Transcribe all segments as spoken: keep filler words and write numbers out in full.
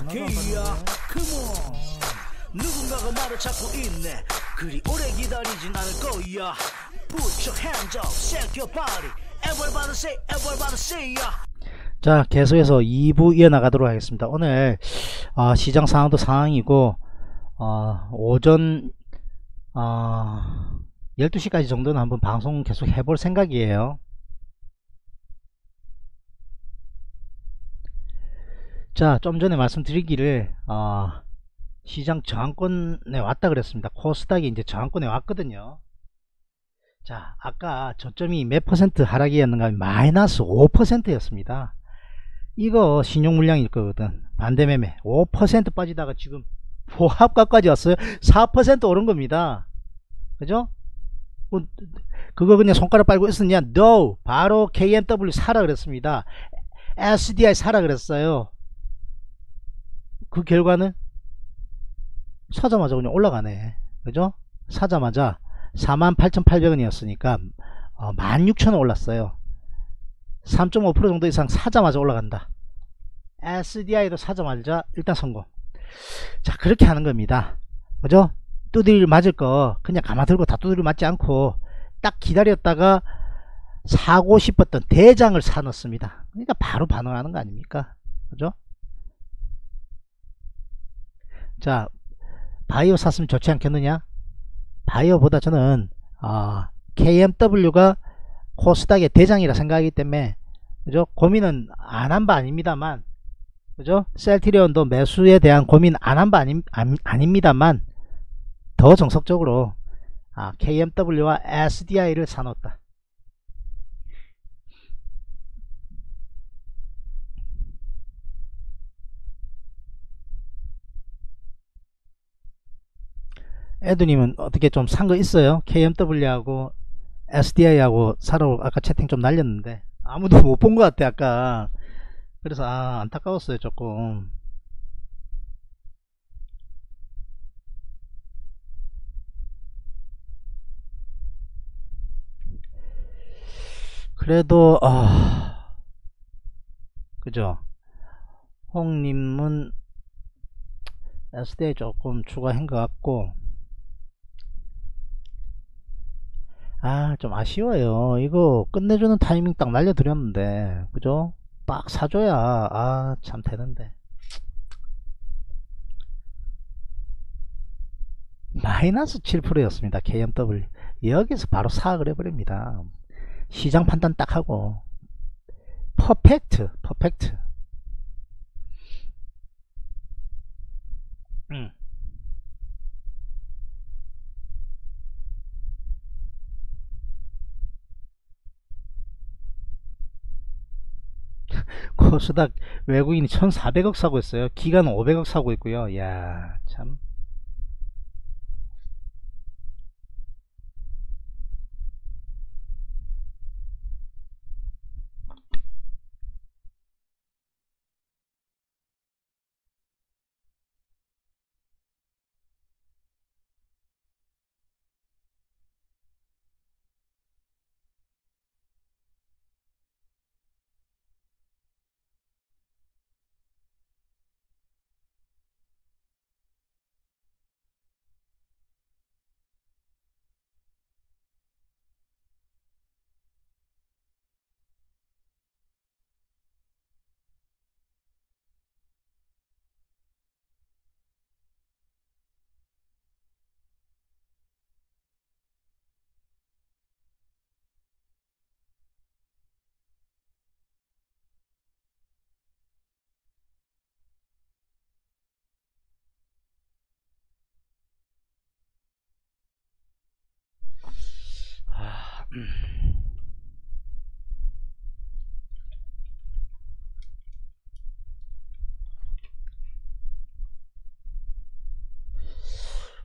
닥터케이야 컴온. 누군가가 말을 찾고 있네. 그리 오래 기다리진 않을 거야. Put your hands up, shake your body. Everybody say, everybody say ya. 자, 계속해서 이 부 이어나가도록 하겠습니다. 오늘 어, 시장 상황도 상황이고 어, 오전 어, 열두 시까지 정도는 한번 방송 계속 해볼 생각이에요. 자, 좀 전에 말씀드리기를 어, 시장 저항권에 왔다 그랬습니다. 코스닥이 이제 저항권에 왔거든요. 자, 아까 저점이 몇 퍼센트 하락이었는가 하면 마이너스 오 퍼센트 였습니다. 이거 신용물량일 거거든. 반대매매 오 퍼센트 빠지다가 지금 보합가까지 왔어요. 사 퍼센트 오른 겁니다. 그죠? 그거 그냥 손가락 빨고 있었냐? No! 바로 케이엠더블유 사라 그랬습니다. 에스디아이 사라 그랬어요. 그 결과는 사자마자 그냥 올라가네. 그죠? 사자마자 사만 팔천팔백 원이었으니까 어, 만 육천 원 올랐어요. 삼 점 오 퍼센트 정도 이상 사자마자 올라간다. 에스디아이도 사자마자 일단 성공. 자, 그렇게 하는 겁니다. 그죠? 두드리를 맞을 거 그냥 감아 들고 다 두드리를 맞지 않고 딱 기다렸다가 사고 싶었던 대장을 사 넣습니다. 그러니까 바로 반응하는 거 아닙니까? 그죠? 자, 바이오 샀으면 좋지 않겠느냐? 바이오보다 저는 어, 케이엠더블유가 코스닥의 대장이라 생각하기 때문에, 그죠? 고민은 안 한 바 아닙니다만, 그죠? 셀트리온도 매수에 대한 고민 안 한 바 아니, 아니, 아닙니다만 더 정석적으로 아, 케이엠더블유와 에스디아이를 사놓았다. 애두님은 어떻게 좀 산 거 있어요? 케이엠더블유하고 에스디아이하고 사러 아까 채팅 좀 날렸는데 아무도 못 본 것 같아 아까. 그래서 아, 안타까웠어요 조금. 그래도 아, 그죠? 홍님은 에스디아이 조금 추가한 것 같고. 아, 좀 아쉬워요. 이거 끝내주는 타이밍 딱 날려드렸는데, 그죠? 딱 사줘야 아, 참 되는데. 마이너스 칠 퍼센트 였습니다. 케이엠더블유 여기서 바로 사악을 해버립니다. 시장 판단 딱 하고 퍼펙트 퍼펙트. 음. 코스닥 외국인이 천사백 억 사고 있어요. 기간은 오백 억 사고 있고요. 이야, 참.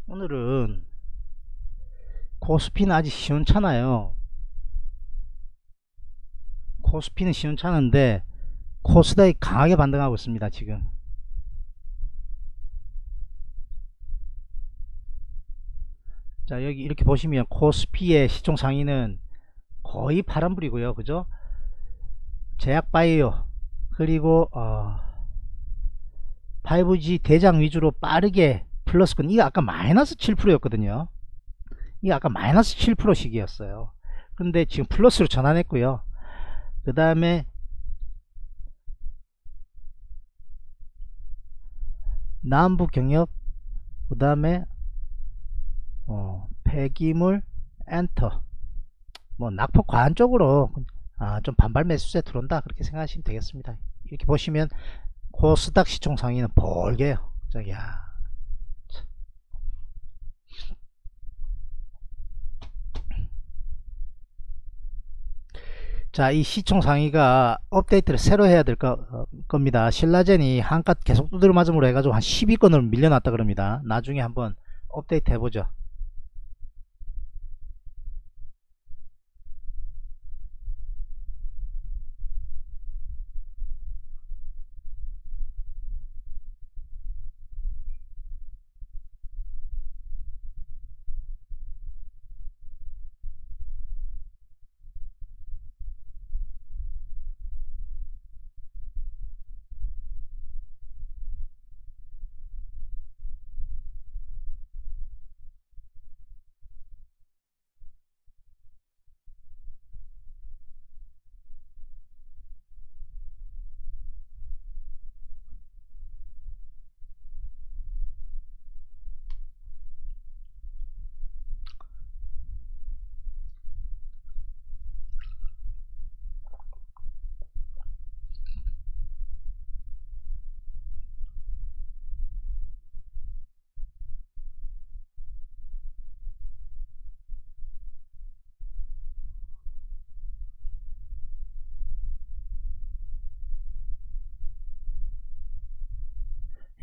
오늘은 코스피는 아직 시원찮아요. 코스피는 시원찮은데 코스닥이 강하게 반등하고 있습니다 지금. 자, 여기 이렇게 보시면 코스피의 시총 상위는 거의 파란불이고요. 그죠? 제약바이오 그리고 어, 파이브 지 대장 위주로 빠르게 플러스권, 이거 아까 마이너스 칠 퍼센트 였거든요. 이거 아까 마이너스 칠 퍼센트 시기였어요. 근데 지금 플러스로 전환했고요. 그 다음에 남북경협, 그 다음에 어, 폐기물, 엔터, 뭐 낙폭 과한 쪽으로 아, 좀 반발 매수세 들어온다, 그렇게 생각하시면 되겠습니다. 이렇게 보시면 코스닥 시총 상위는 벌게요. 저기야. 자, 이 시총 상위가 업데이트를 새로 해야 될 거, 겁니다. 신라젠이 한가 계속 두드려 맞음으로 해가지고 한 십 위권으로 밀려났다 그럽니다. 나중에 한번 업데이트 해보죠.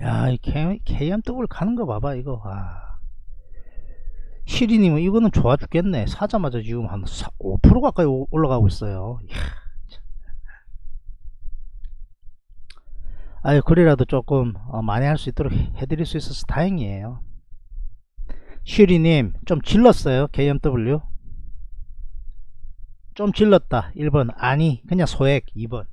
야, 이 케이엠더블유 가는 거 봐봐, 이거. 아. 시리님은 이거는 좋아 죽겠네. 사자마자 지금 한 오 퍼센트 가까이 올라가고 있어요. 이야. 아유, 그래라도 조금 만회할 수 있도록 해드릴 수 있어서 다행이에요. 시리님, 좀 질렀어요, 케이엠더블유? 좀 질렀다. 일 번. 아니, 그냥 소액. 이 번.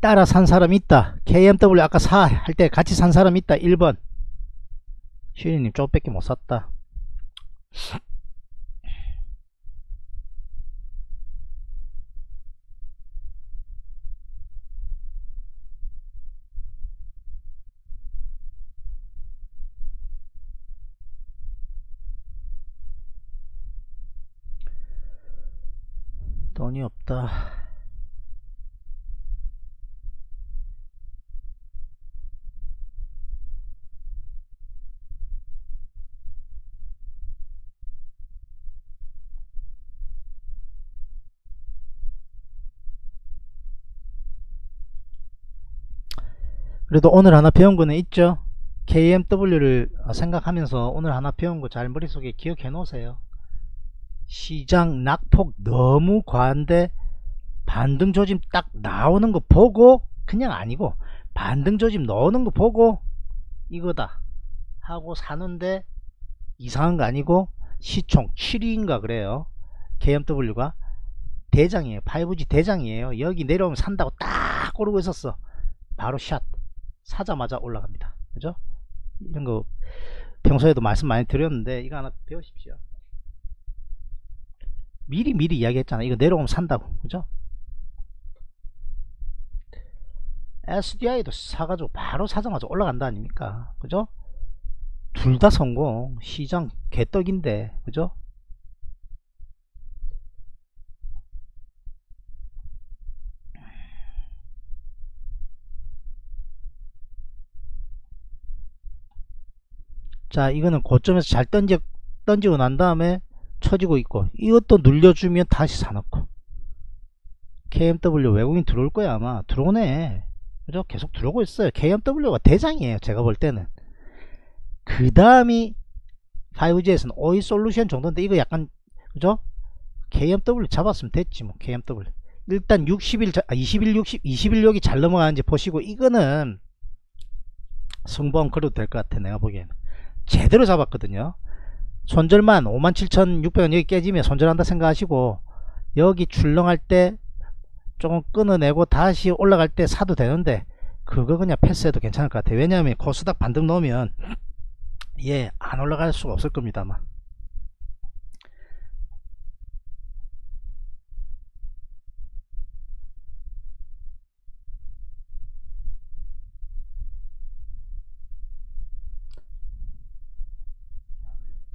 따라 산 사람 있다. 케이엠더블유 아까 사 할 때 같이 산 사람 있다. 일 번. 시리님 쪼밖에 못 샀다. 돈이 없다. 그래도 오늘 하나 배운 거는 있죠? 케이엠더블유를 생각하면서 오늘 하나 배운 거 잘 머릿속에 기억해 놓으세요. 시장 낙폭 너무 과한데 반등 조짐 딱 나오는 거 보고, 그냥 아니고 반등 조짐 넣는 거 보고 이거다 하고 사는데 이상한 거 아니고, 시총 칠 위인가 그래요. 케이엠더블유가 대장이에요. 파이브 지 대장이에요. 여기 내려오면 산다고 딱 고르고 있었어. 바로 샷. 사자마자 올라갑니다. 그죠? 이런 거 평소에도 말씀 많이 드렸는데 이거 하나 배우십시오. 미리 미리 이야기했잖아. 이거 내려오면 산다고. 그죠? 에스디아이도 사가지고 바로 사자마자 올라간다 아닙니까? 그죠? 둘 다 성공. 시장 개떡인데. 그죠? 자, 이거는 고점에서 잘 던지, 던지고 난 다음에 쳐지고 있고, 이것도 눌려주면 다시 사놓고. 케이엠더블유 외국인 들어올 거야 아마. 들어오네. 그죠? 계속 들어오고 있어요. 케이엠더블유가 대장이에요, 제가 볼 때는. 그 다음이 파이브 지에서는 오이 솔루션 정도인데, 이거 약간, 그죠? 케이엠더블유 잡았으면 됐지 뭐. 케이엠더블유 일단 육십 일, 아, 이십일, 육십, 이십일, 육이 잘 넘어가는지 보시고, 이거는 승부하면 그래도 될 것 같아, 내가 보기에는. 제대로 잡았거든요. 손절만 오만 칠천육백 원 여기 깨지면 손절한다 생각하시고, 여기 출렁할 때 조금 끊어내고 다시 올라갈 때 사도 되는데 그거 그냥 패스해도 괜찮을 것 같아요. 왜냐하면 코스닥 반등 넣으면 예, 안 올라갈 수가 없을 겁니다만.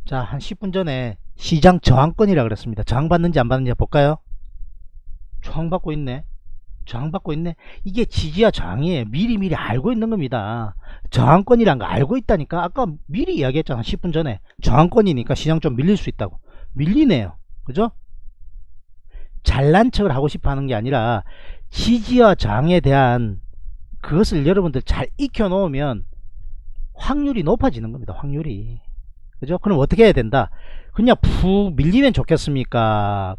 자, 한 십 분 전에 시장 저항권이라 그랬습니다. 저항 받는지 안 받는지 볼까요? 저항 받고 있네. 저항 받고 있네. 이게 지지와 저항이에요. 미리 미리 알고 있는 겁니다. 저항권이란 거 알고 있다니까. 아까 미리 이야기했잖아. 십 분 전에 저항권이니까 시장 좀 밀릴 수 있다고. 밀리네요. 그죠? 잘난 척을 하고 싶어 하는 게 아니라 지지와 저항에 대한 그것을 여러분들 잘 익혀 놓으면 확률이 높아지는 겁니다. 확률이. 그죠? 그럼 어떻게 해야 된다? 그냥 푹 밀리면 좋겠습니까?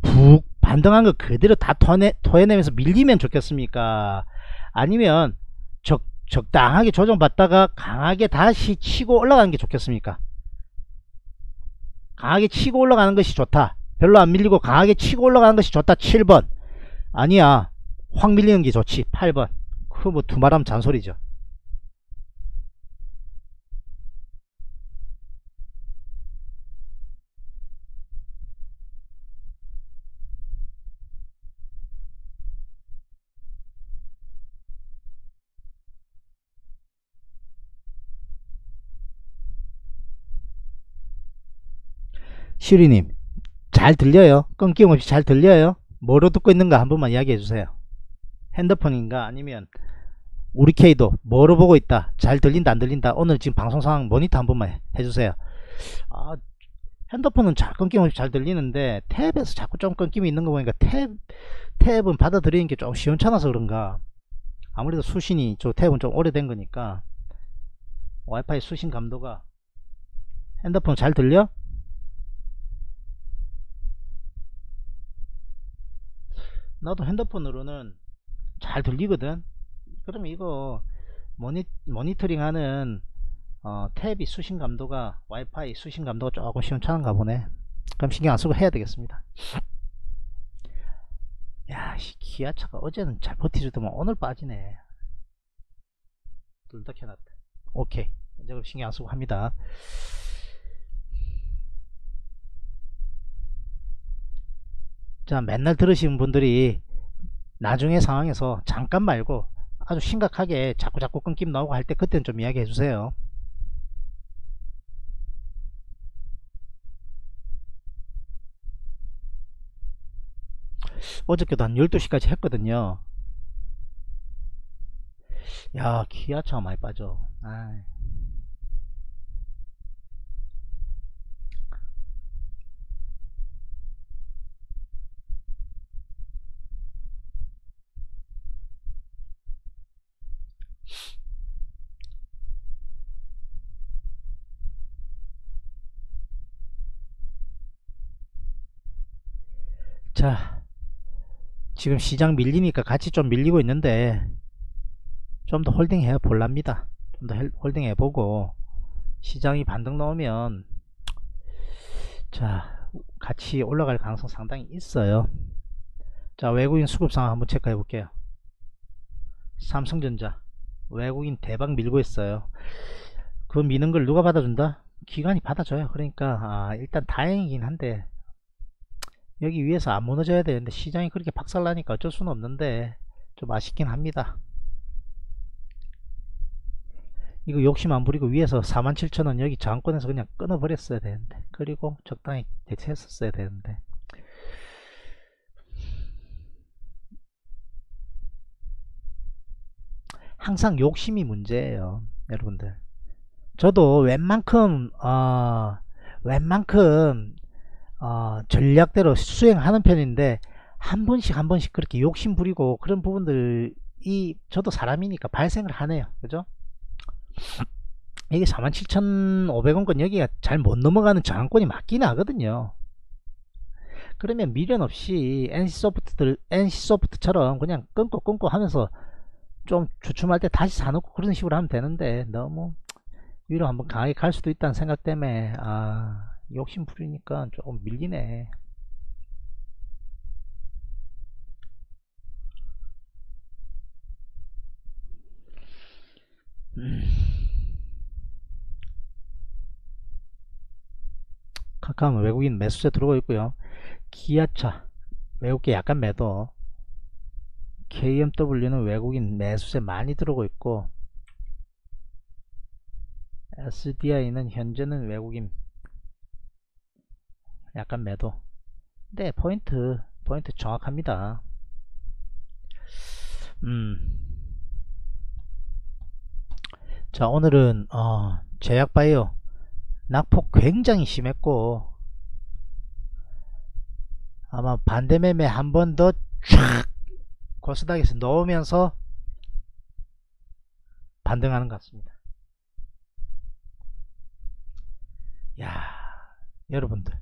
푹 반등한 거 그대로 다 토해, 토해내면서 밀리면 좋겠습니까? 아니면 적, 적당하게 조정받다가 강하게 다시 치고 올라가는 게 좋겠습니까? 강하게 치고 올라가는 것이 좋다. 별로 안 밀리고 강하게 치고 올라가는 것이 좋다. 칠 번. 아니야. 확 밀리는 게 좋지. 팔 번. 그거 뭐 두말하면 잔소리죠. 슈리님, 잘 들려요? 끊김 없이 잘 들려요? 뭐로 듣고 있는가 한 번만 이야기해 주세요. 핸드폰인가 아니면 우리 K도 뭐로 보고 있다? 잘 들린다 안 들린다? 오늘 지금 방송 상황 모니터 한 번만 해주세요. 아, 핸드폰은 잘 끊김 없이 잘 들리는데 탭에서 자꾸 좀 끊김이 있는 거 보니까 탭, 탭은 받아들이는 게 좀 시원찮아서 그런가. 아무래도 수신이 저 탭은 좀 오래된 거니까 와이파이 수신 감도가. 핸드폰 잘 들려? 나도 핸드폰으로는 잘 들리거든. 그러면 이거 모니, 모니터링하는 어, 탭이 수신 감도가, 와이파이 수신 감도가 조금 시원찮은가 보네. 그럼 신경 안 쓰고 해야 되겠습니다. 야, 기아차가 어제는 잘 버티주더만 오늘 빠지네. 둘 다 켜놨다. 오케이, 이제 그럼 신경 안 쓰고 합니다. 자, 맨날 들으시는 분들이 나중에 상황에서 잠깐 말고 아주 심각하게 자꾸자꾸 끊김 나오고 할 때 그때는 좀 이야기해 주세요. 어저께도 한 열두 시까지 했거든요. 야, 기아차가 많이 빠져. 아이. 자, 지금 시장 밀리니까 같이 좀 밀리고 있는데 좀 더 홀딩 해 볼랍니다. 좀 더 홀딩 해 보고 시장이 반등 나오면 자, 같이 올라갈 가능성 상당히 있어요. 자, 외국인 수급 상황 한번 체크해 볼게요. 삼성전자 외국인 대박 밀고 있어요. 그 미는 걸 누가 받아준다? 기관이 받아줘요. 그러니까 아, 일단 다행이긴 한데 여기 위에서 안 무너져야 되는데 시장이 그렇게 박살나니까 어쩔 수는 없는데 좀 아쉽긴 합니다. 이거 욕심 안 부리고 위에서 사만 칠천 원 여기 저항권에서 그냥 끊어버렸어야 되는데, 그리고 적당히 대체했었어야 되는데. 항상 욕심이 문제예요, 여러분들. 저도 웬만큼 어, 웬만큼 어, 전략대로 수행하는 편인데 한 번씩 한 번씩 그렇게 욕심 부리고 그런 부분들이 저도 사람이니까 발생을 하네요. 그죠? 이게 사만 칠천오백 원권 여기가 잘 못 넘어가는 저항권이 맞긴 하거든요. 그러면 미련 없이 엔씨소프트들, 엔씨소프트처럼 그냥 끊고 끊고 하면서 좀 주춤할 때 다시 사놓고 그런 식으로 하면 되는데 너무 위로 한번 강하게 갈 수도 있다는 생각 때문에 아... 욕심 부리니까 조금 밀리네. 음. 카카오는 외국인 매수세 들어오고 있고요. 기아차 외국계 약간 매도, 케이엠더블유는 외국인 매수세 많이 들어오고 있고, 에스디아이는 현재는 외국인 약간 매도. 네, 포인트 포인트 정확합니다. 음. 자, 오늘은 어, 제약바이오 낙폭 굉장히 심했고, 아마 반대매매 한 번 더 촥 코스닥에서 넣으면서 반등하는 것 같습니다. 야, 여러분들,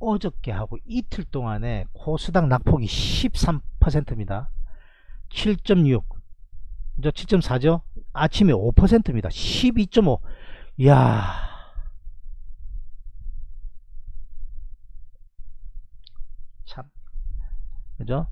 어저께 하고 이틀 동안에 코스닥 낙폭이 십삼 퍼센트입니다. 칠 점 육, 이제 칠 점 사죠. 아침에 오 퍼센트입니다. 십이 점 오. 이야, 참, 그죠?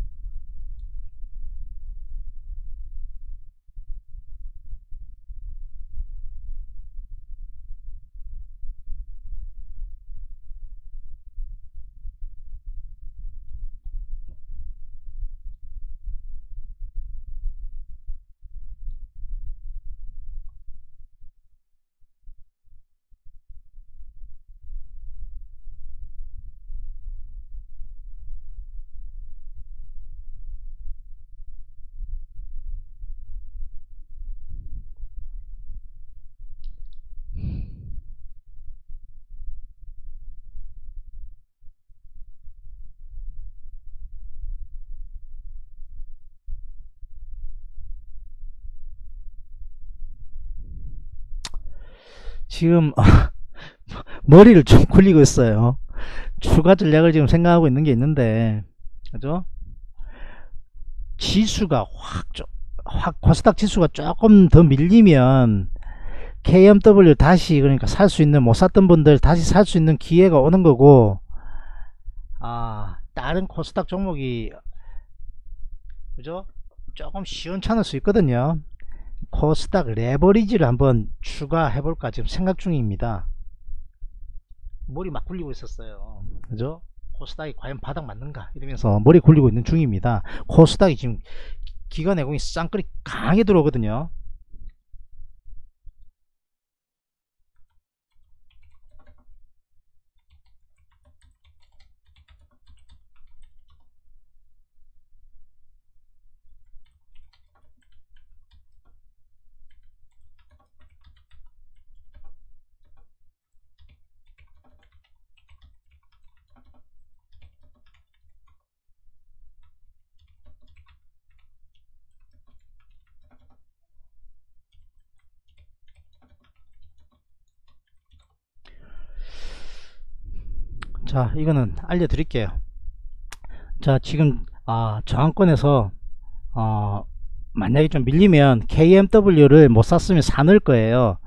지금 머리를 좀 굴리고 있어요. 추가 전략을 지금 생각하고 있는 게 있는데, 그죠? 지수가 확, 확 코스닥 지수가 조금 더 밀리면 케이엠더블유 다시, 그러니까 살 수 있는, 못 샀던 분들 다시 살 수 있는 기회가 오는 거고, 아, 다른 코스닥 종목이, 그죠? 조금 시원찮을 수 있거든요. 코스닥 레버리지를 한번 추가해 볼까 지금 생각 중입니다. 머리 막 굴리고 있었어요. 그죠? 코스닥이 과연 바닥 맞는가 이러면서 머리 굴리고 있는 중입니다. 코스닥이 지금 기관 내공이 쌍끌이 강하게 들어오거든요. 자, 이거는 알려드릴게요. 자, 지금 아, 저항권에서 어, 만약에 좀 밀리면 케이엠더블유를 못 샀으면 사놓을 거예요.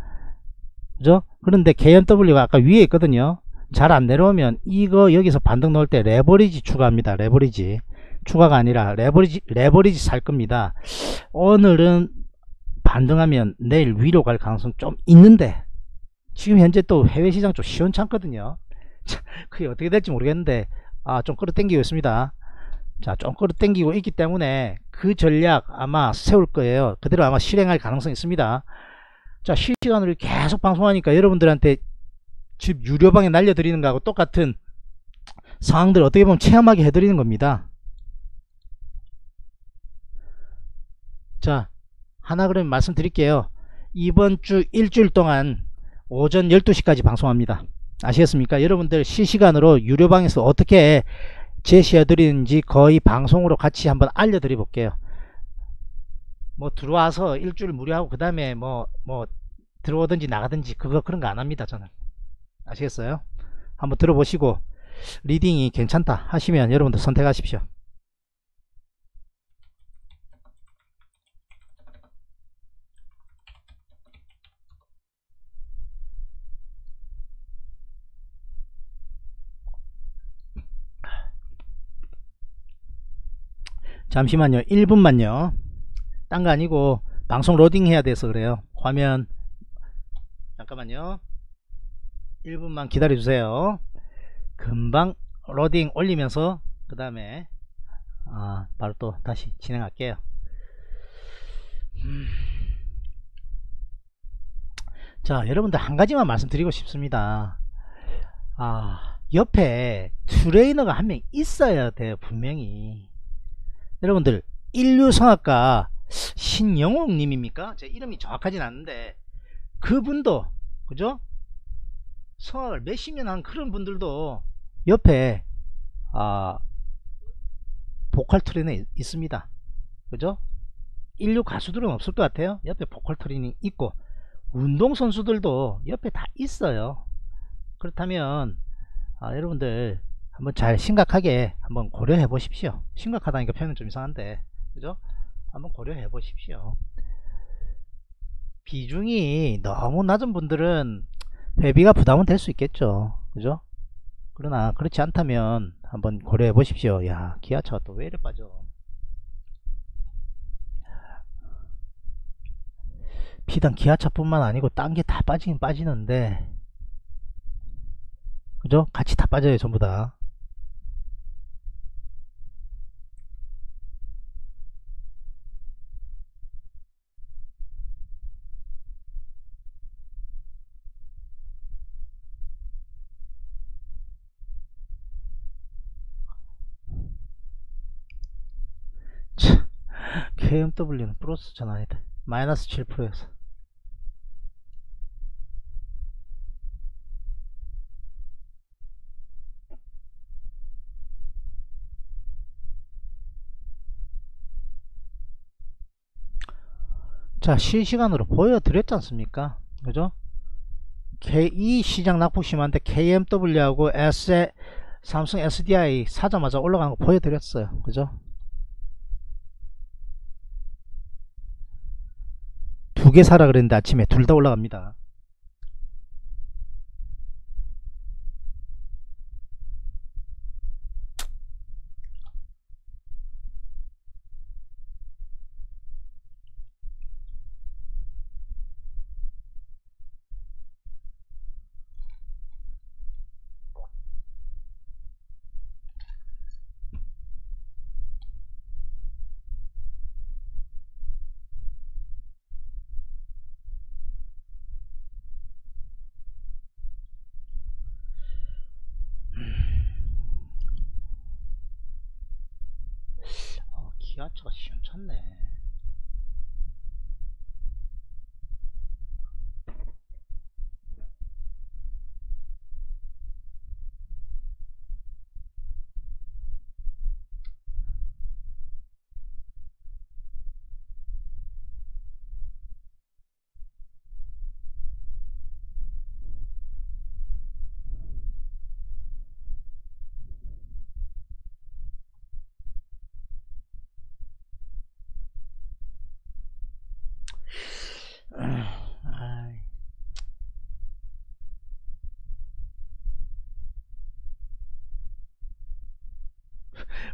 그죠? 그런데 케이엠더블유가 아까 위에 있거든요. 잘 안 내려오면 이거 여기서 반등 넣을 때 레버리지 추가합니다. 레버리지 추가가 아니라 레버리지 레버리지 살 겁니다. 오늘은 반등하면 내일 위로 갈 가능성 좀 있는데, 지금 현재 또 해외 시장 좀 시원찮거든요. 자, 그게 어떻게 될지 모르겠는데, 아, 좀 끌어당기고 있습니다. 자, 좀 끌어당기고 있기 때문에 그 전략 아마 세울 거예요. 그대로 아마 실행할 가능성이 있습니다. 자, 실시간으로 계속 방송하니까 여러분들한테 집 유료방에 날려드리는 거하고 똑같은 상황들을 어떻게 보면 체험하게 해드리는 겁니다. 자, 하나 그러면 말씀드릴게요. 이번 주 일주일 동안 오전 열두 시까지 방송합니다. 아시겠습니까? 여러분들 실시간으로 유료방에서 어떻게 제시해드리는지 거의 방송으로 같이 한번 알려드려 볼게요. 뭐 들어와서 일주일 무료하고 그 다음에 뭐 뭐 들어오든지 나가든지 그거 그런 거 안 합니다, 저는. 아시겠어요? 한번 들어보시고 리딩이 괜찮다 하시면 여러분들 선택하십시오. 잠시만요. 일 분만요. 딴 거 아니고 방송 로딩 해야 돼서 그래요. 화면 잠깐만요. 일 분만 기다려 주세요. 금방 로딩 올리면서 그 다음에 아, 바로 또 다시 진행할게요. 음. 자, 여러분들 한 가지만 말씀드리고 싶습니다. 아, 옆에 트레이너가 한 명 있어야 돼요. 분명히 여러분들 인류성학과 신영옥 님입니까? 제 이름이 정확하진 않는데 그분도 그죠? 성악을 몇십 년 한 그런 분들도 옆에 아 보컬 트레이너 있습니다. 그죠? 인류 가수들은 없을 것 같아요. 옆에 보컬 트레이닝 있고 운동선수들도 옆에 다 있어요. 그렇다면 아, 여러분들 한번 잘 심각하게 한번 고려해 보십시오. 심각하다니까 표현은 좀 이상한데 그죠? 한번 고려해 보십시오. 비중이 너무 낮은 분들은 회비가 부담은 될 수 있겠죠. 그죠? 그러나 그렇지 않다면 한번 고려해 보십시오. 야, 기아차가 또 왜 이래 빠져. 비단 기아차뿐만 아니고 딴 게 다 빠지긴 빠지는데 그죠? 같이 다 빠져요. 전부 다. 참, 케이엠더블유는 플러스 전환이다. 마이너스 칠 퍼센트에서 자, 실시간으로 보여드렸지 않습니까? 그죠? K, 이 시장 낙폭 심한데 케이엠더블유하고 S, 삼성 에스디아이 사자마자 올라간 거 보여드렸어요. 그죠? 두 개 사라 그랬는데 아침에 둘 다 올라갑니다. 기아차가 시원찮네.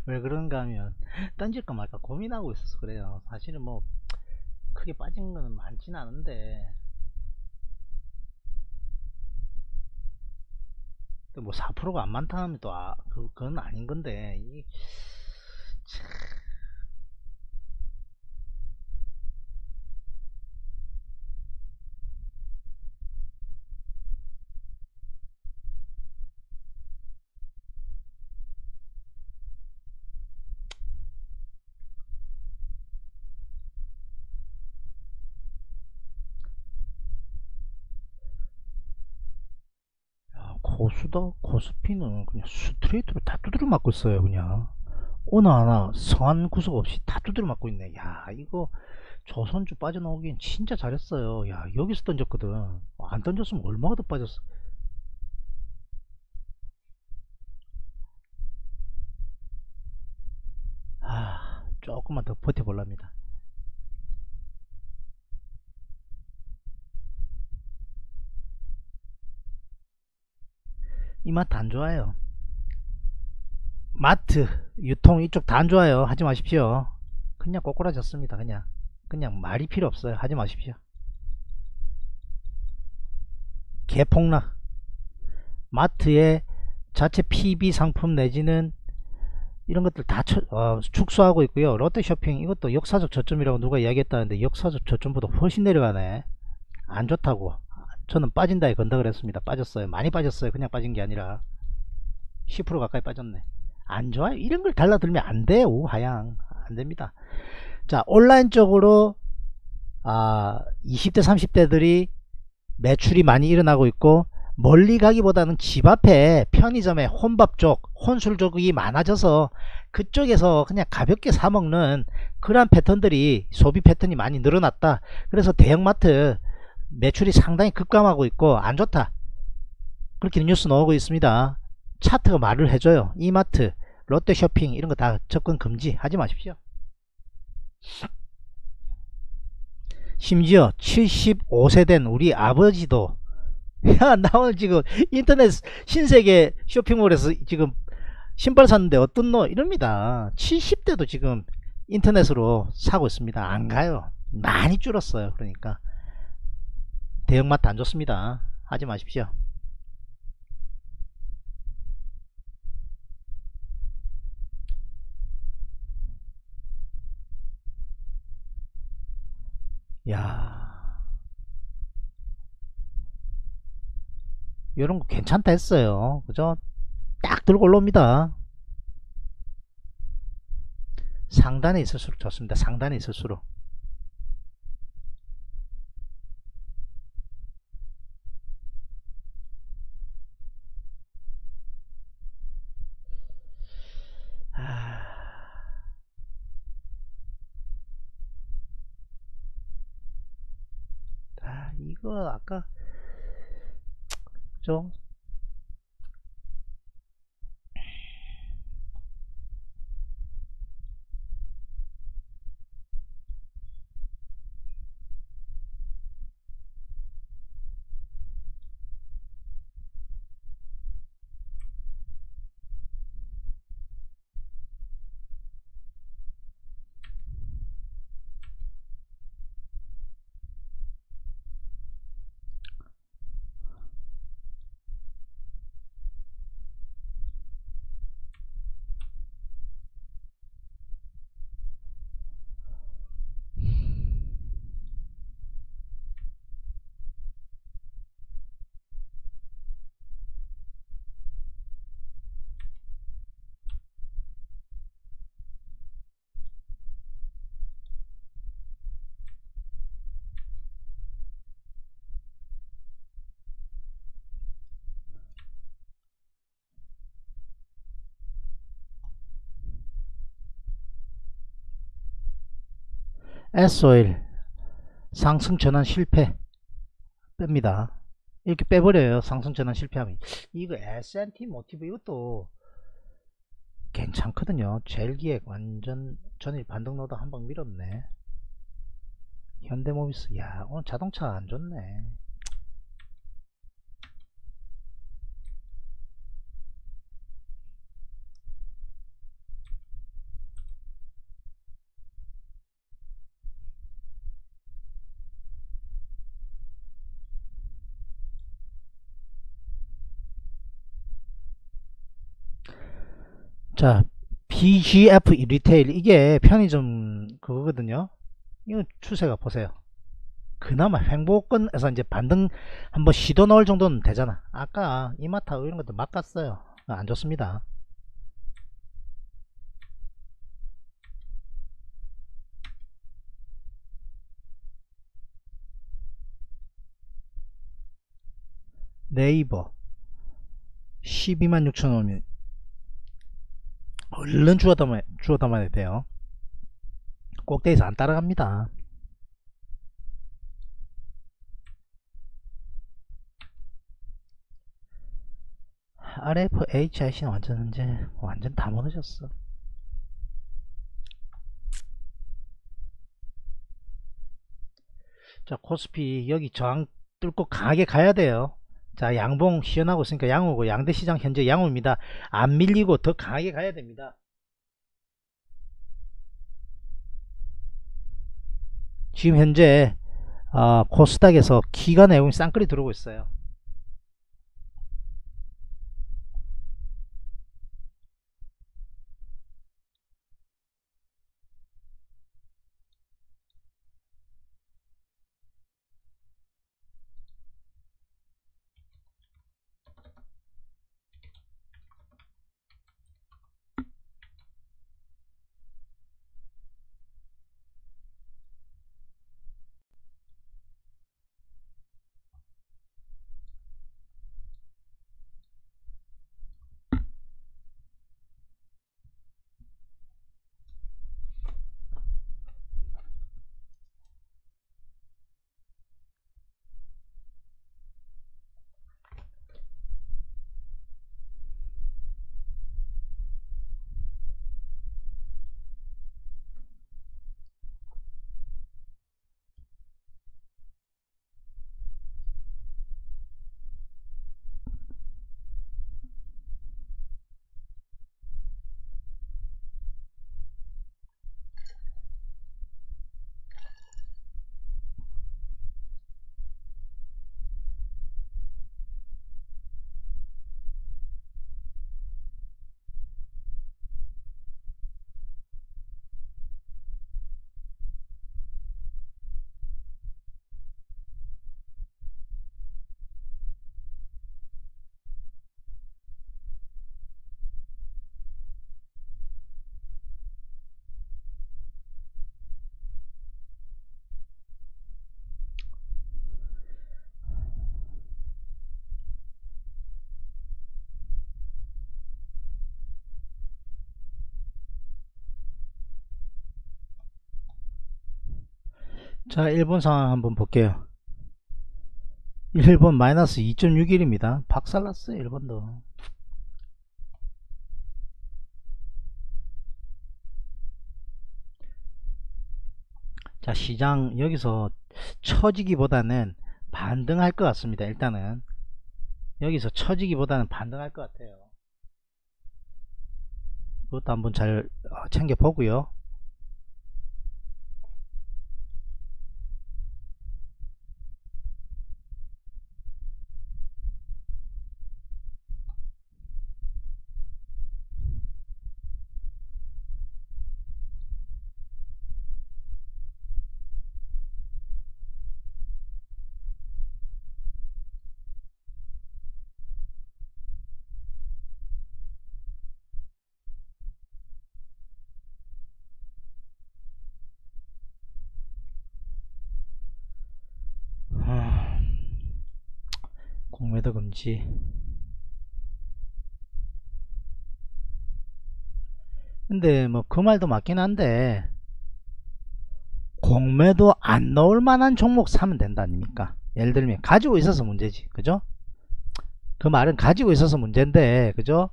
왜 그런가 하면 던질까 말까 고민하고 있어서 그래요. 사실은 뭐 크게 빠진 건 많진 않은데 또 뭐 사 퍼센트가 안 많다 하면 또 아, 그건 아닌 건데 이, 참. 고수다, 코스피는 그냥 스트레이트로 다 두드려 맞고 있어요. 그냥 오늘 하나 성한 구석 없이 다 두드려 맞고 있네. 야, 이거 조선주 빠져나오긴 진짜 잘했어요. 야, 여기서 던졌거든. 안 던졌으면 얼마가 더 빠졌어. 아, 조금만 더 버텨볼랍니다. 이마트 안 좋아요. 마트, 유통 이쪽 다 안좋아요. 하지 마십시오. 그냥 꼬꾸라졌습니다. 그냥 그냥 말이 필요 없어요. 하지 마십시오. 개폭락. 마트의 자체 피비 상품 내지는 이런 것들 다 처, 어, 축소하고 있고요. 롯데쇼핑 이것도 역사적 저점이라고 누가 이야기했다는데 역사적 저점보다 훨씬 내려가네. 안 좋다고. 저는 빠진다에 건다 그랬습니다. 빠졌어요. 많이 빠졌어요. 그냥 빠진 게 아니라 십 퍼센트 가까이 빠졌네. 안 좋아요. 이런 걸 달라들면 안 돼요. 하향 안 됩니다. 자, 온라인 쪽으로 아, 이십 대 삼십 대들이 매출이 많이 일어나고 있고, 멀리 가기보다는 집 앞에 편의점에 혼밥 쪽, 혼술 쪽이 많아져서 그쪽에서 그냥 가볍게 사먹는 그러한 패턴들이, 소비 패턴이 많이 늘어났다. 그래서 대형마트 매출이 상당히 급감하고 있고 안 좋다. 그렇게 뉴스 나오고 있습니다. 차트가 말을 해줘요. 이마트, 롯데쇼핑 이런 거 다 접근 금지 하지 마십시오. 심지어 칠십오 세 된 우리 아버지도, 야, 나 오늘 지금 인터넷 신세계 쇼핑몰에서 지금 신발 샀는데 어떤 노 이럽니다. 칠십 대도 지금 인터넷으로 사고 있습니다. 안 가요. 많이 줄었어요. 그러니까 대형마트 안 좋습니다. 하지 마십시오. 야, 요런거 괜찮다 했어요. 그죠? 딱 들고 올라옵니다. 상단에 있을수록 좋습니다. 상단에 있을수록. 이거 아까 좀 에스오일 상승전환 실패 뺍니다. 이렇게 빼버려요. 상승전환 실패하면. 이거 에스앤티 모티브 이것도 괜찮거든요. 젤기획 완전 전일 반등로도 한방 밀었네. 현대모비스, 야, 오늘 자동차 안좋네. 자, 비지에프리테일 이게 편의점 그거거든요. 이거 추세가 보세요. 그나마 횡보권에서 이제 반등 한번 시도 넣을 정도는 되잖아. 아까 이마트 이런 것도 막 갔어요. 안 좋습니다. 네이버 십이만 육천 원이면 얼른 주워담아야, 주워담아야 돼요. 꼭대기에서 안 따라갑니다. 알에프에이치아이씨는 완전 이제 완전 다 무너졌어. 자, 코스피 여기 저항 뚫고 강하게 가야 돼요. 자, 양봉 시연하고 있으니까 양호고, 양대시장 현재 양호입니다. 안 밀리고 더 강하게 가야 됩니다. 지금 현재 어, 코스닥에서 기가 내용이 쌍끌이 들어오고 있어요. 자, 일본 상황 한번 볼게요. 일본 마이너스 이 점 육 일입니다. 박살났어요, 일본도. 자, 시장 여기서 처지기보다는 반등할 것 같습니다. 일단은 여기서 처지기보다는 반등할 것 같아요. 그것도 한번 잘 챙겨보고요. 공매도 금지. 근데 뭐 그 말도 맞긴 한데, 공매도 안 넣을 만한 종목 사면 된다 아닙니까? 예를 들면 가지고 있어서 문제지, 그죠? 그 말은 가지고 있어서 문제인데, 그죠?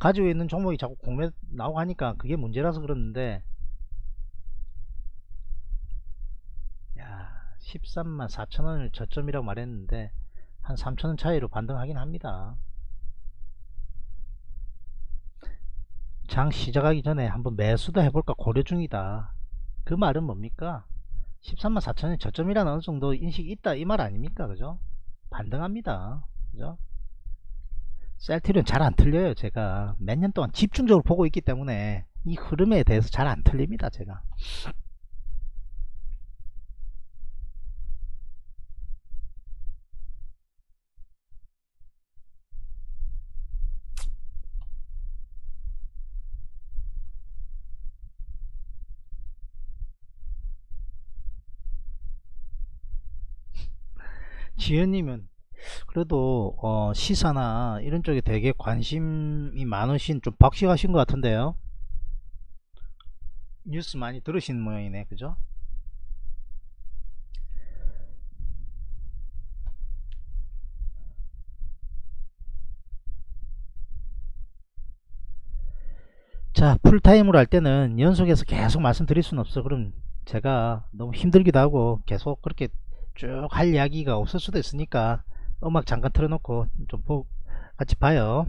가지고 있는 종목이 자꾸 공매도 나오고 하니까 그게 문제라서 그러는데, 야, 십삼만 사천 원을 저점이라고 말했는데 한 삼천 원 차이로 반등하긴 합니다. 장 시작하기 전에 한번 매수도 해볼까 고려 중이다. 그 말은 뭡니까? 십삼만 사천 원의 저점이라는 어느정도 인식이 있다, 이 말 아닙니까? 그죠? 반등합니다. 그죠? 셀트리온 잘 안 틀려요. 제가 몇 년 동안 집중적으로 보고 있기 때문에 이 흐름에 대해서 잘 안 틀립니다, 제가. 지은님은 그래도 어 시사나 이런 쪽에 되게 관심이 많으신, 좀 박식하신 것 같은데요. 뉴스 많이 들으신 모양이네, 그죠? 자, 풀타임으로 할 때는 연속해서 계속 말씀드릴 수는 없어. 그럼 제가 너무 힘들기도 하고 계속 그렇게 쭉 할 이야기가 없을 수도 있으니까 음악 잠깐 틀어놓고 좀 보, 같이 봐요.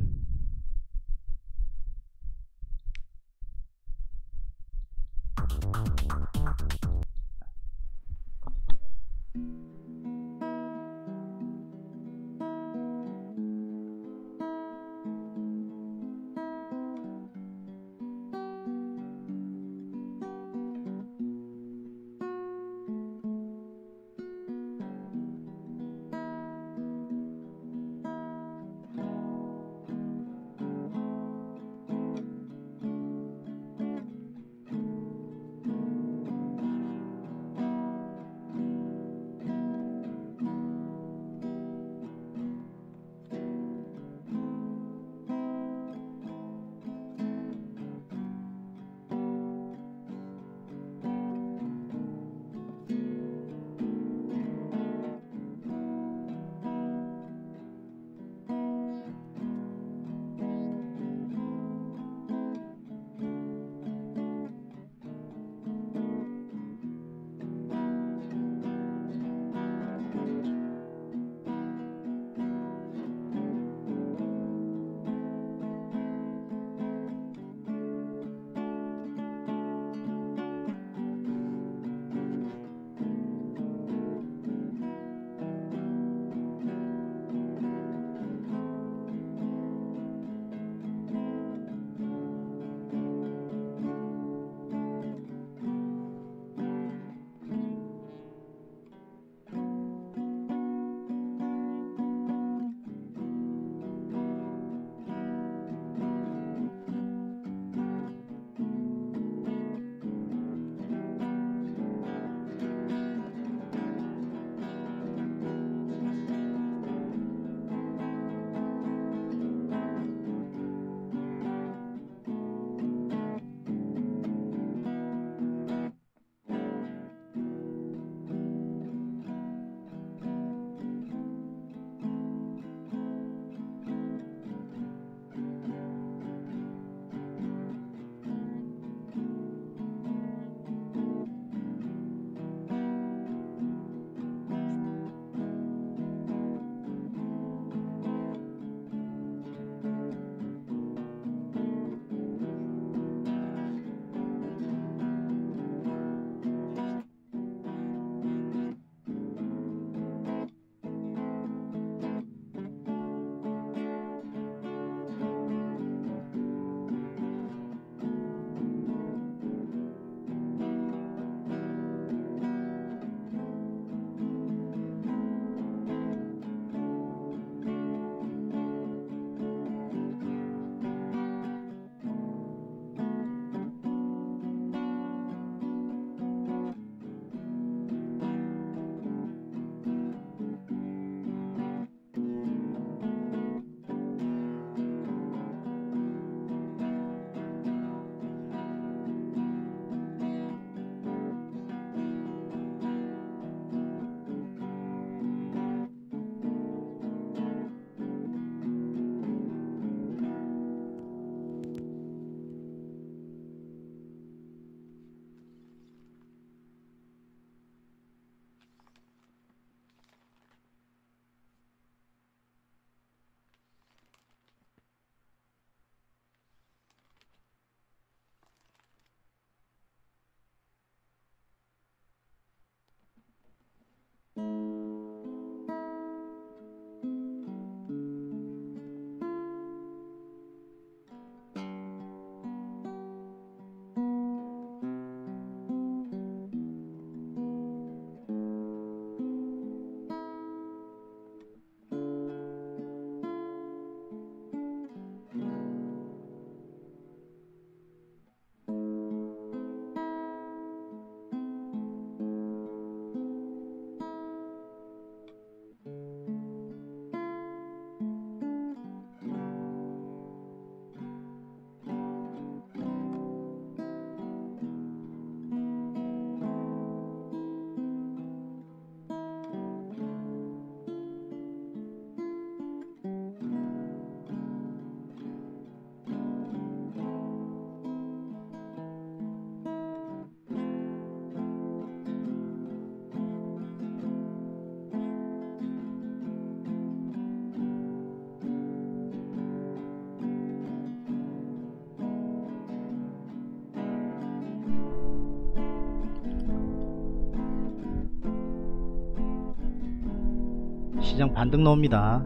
시장 반등 나옵니다.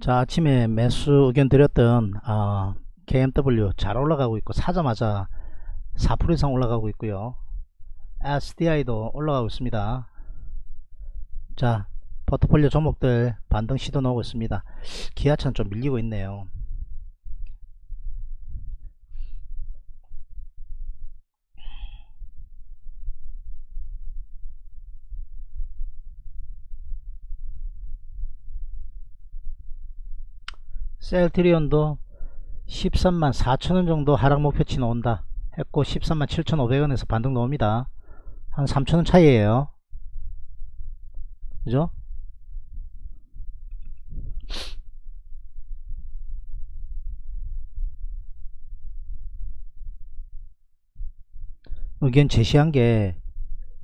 자, 아침에 매수 의견 드렸던 어, 케이엠더블유 잘 올라가고 있고, 사자마자 사 퍼센트 이상 올라가고 있고요. 에스디아이도 올라가고 있습니다. 자, 포트폴리오 종목들 반등 시도 나오고 있습니다. 기아차는 좀 밀리고 있네요. 셀트리온도 십삼만 사천원 정도 하락 목표치 나온다 했고, 십삼만 칠천오백원에서 반등 나옵니다. 한 삼천원 차이에요. 그죠? 의견 제시한 게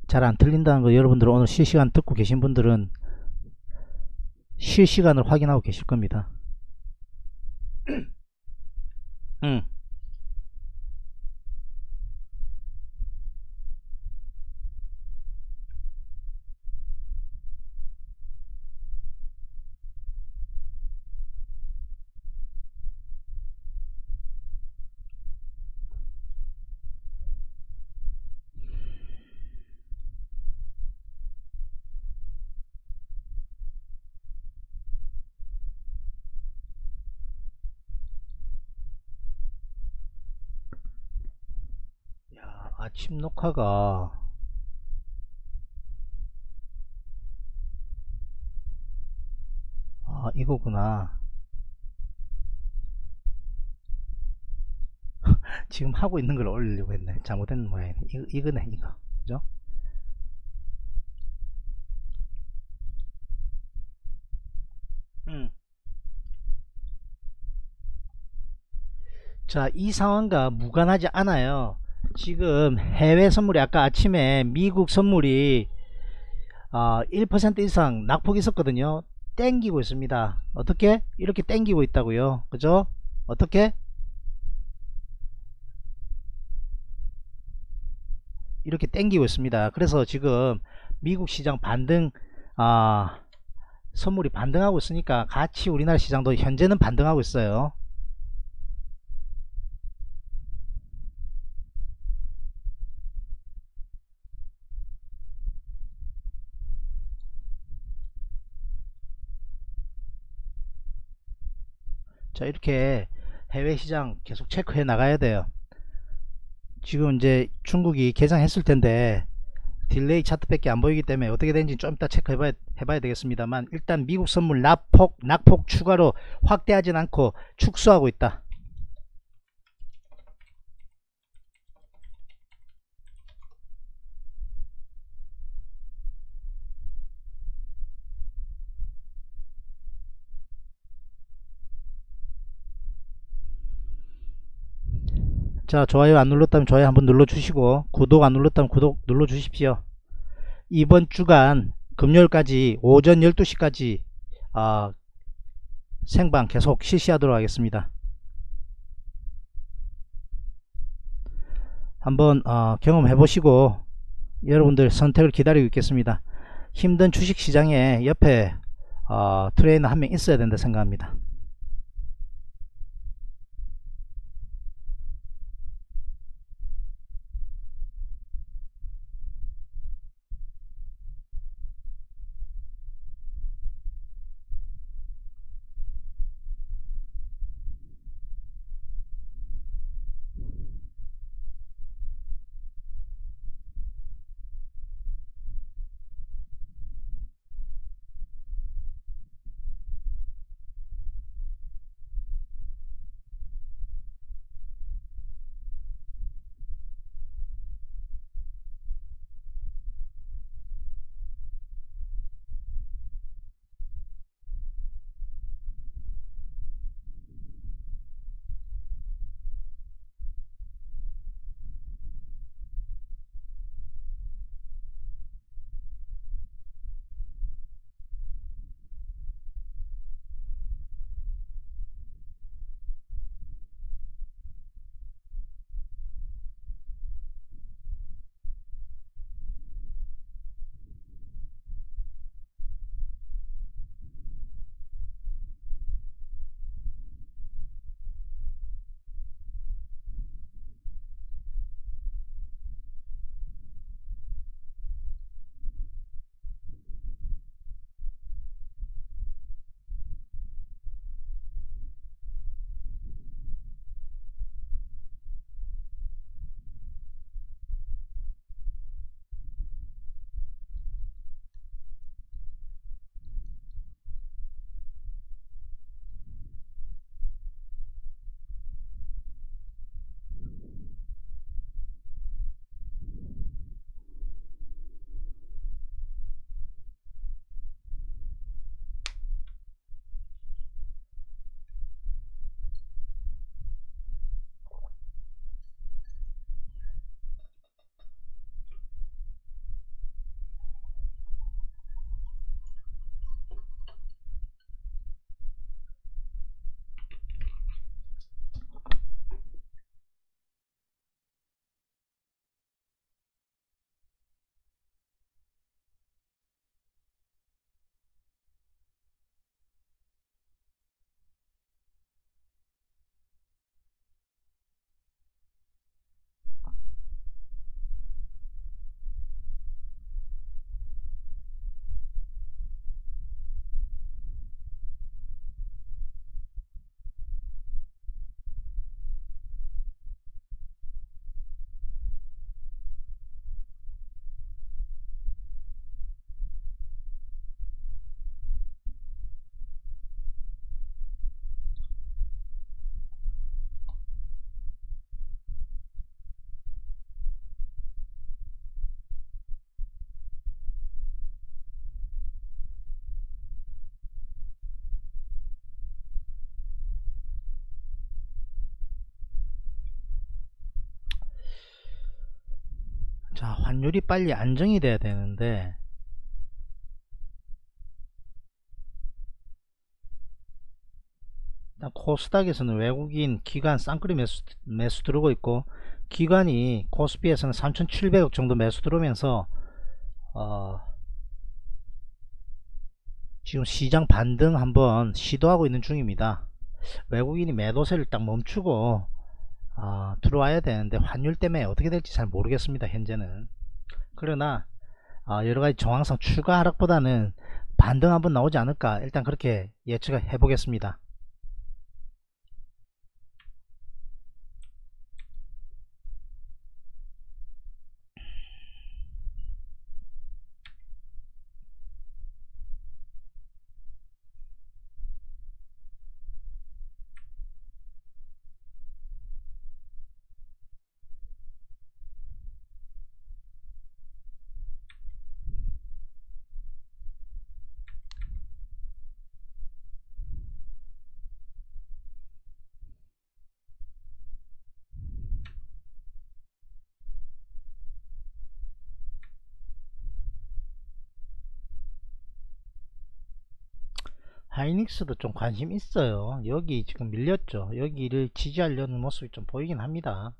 잘 안 틀린다는 거, 여러분들 오늘 실시간 듣고 계신 분들은 실시간을 확인하고 계실 겁니다. 응. 아침 녹화가 아 이거구나. 지금 하고 있는 걸 올리려고 했네. 잘못된 모양이네. 이거, 이거네 이거. 그죠? 음. 자, 이 상황과 무관하지 않아요. 지금 해외 선물이, 아까 아침에 미국 선물이 어 일 퍼센트 이상 낙폭이 있었거든요. 땡기고 있습니다. 어떻게? 이렇게 땡기고 있다고요. 그죠? 어떻게? 이렇게 땡기고 있습니다. 그래서 지금 미국 시장 반등, 어 선물이 반등하고 있으니까 같이 우리나라 시장도 현재는 반등하고 있어요. 자, 이렇게 해외시장 계속 체크해 나가야 돼요. 지금 이제 중국이 개장했을 텐데 딜레이 차트 밖에 안 보이기 때문에 어떻게 되는지 좀 이따 체크해 봐야, 해봐야 되겠습니다만, 일단 미국 선물 낙폭, 낙폭 추가로 확대하진 않고 축소하고 있다. 자, 좋아요 안 눌렀다면 좋아요 한번 눌러주시고, 구독 안 눌렀다면 구독 눌러주십시오. 이번 주간 금요일까지 오전 열두시까지 어, 생방 계속 실시하도록 하겠습니다. 한번 어, 경험해 보시고 여러분들 선택을 기다리고 있겠습니다. 힘든 주식시장에 옆에 어, 트레이너 한 명 있어야 된다 생각합니다. 자, 환율이 빨리 안정이 돼야 되는데 일단 코스닥에서는 외국인 기관 쌍끌이 매수, 매수 들어오고 있고, 기관이 코스피에서는 삼천칠백억 정도 매수 들어오면서 어, 지금 시장 반등 한번 시도하고 있는 중입니다. 외국인이 매도세를 딱 멈추고 어, 들어와야 되는데 환율 때문에 어떻게 될지 잘 모르겠습니다, 현재는. 그러나 어, 여러가지 정황상 추가 하락보다는 반등 한번 나오지 않을까, 일단 그렇게 예측해 보겠습니다. 하이닉스도 좀 관심 있어요. 여기 지금 밀렸죠. 여기를 지지하려는 모습이 좀 보이긴 합니다.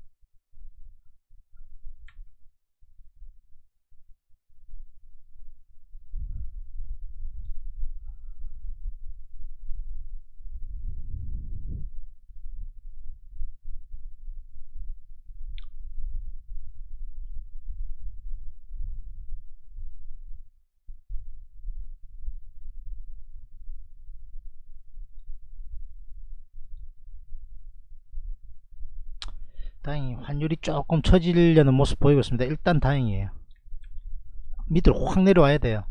다행히 환율이 조금 처지려는 모습 보이고 있습니다. 일단 다행이에요. 밑으로 확 내려와야 돼요.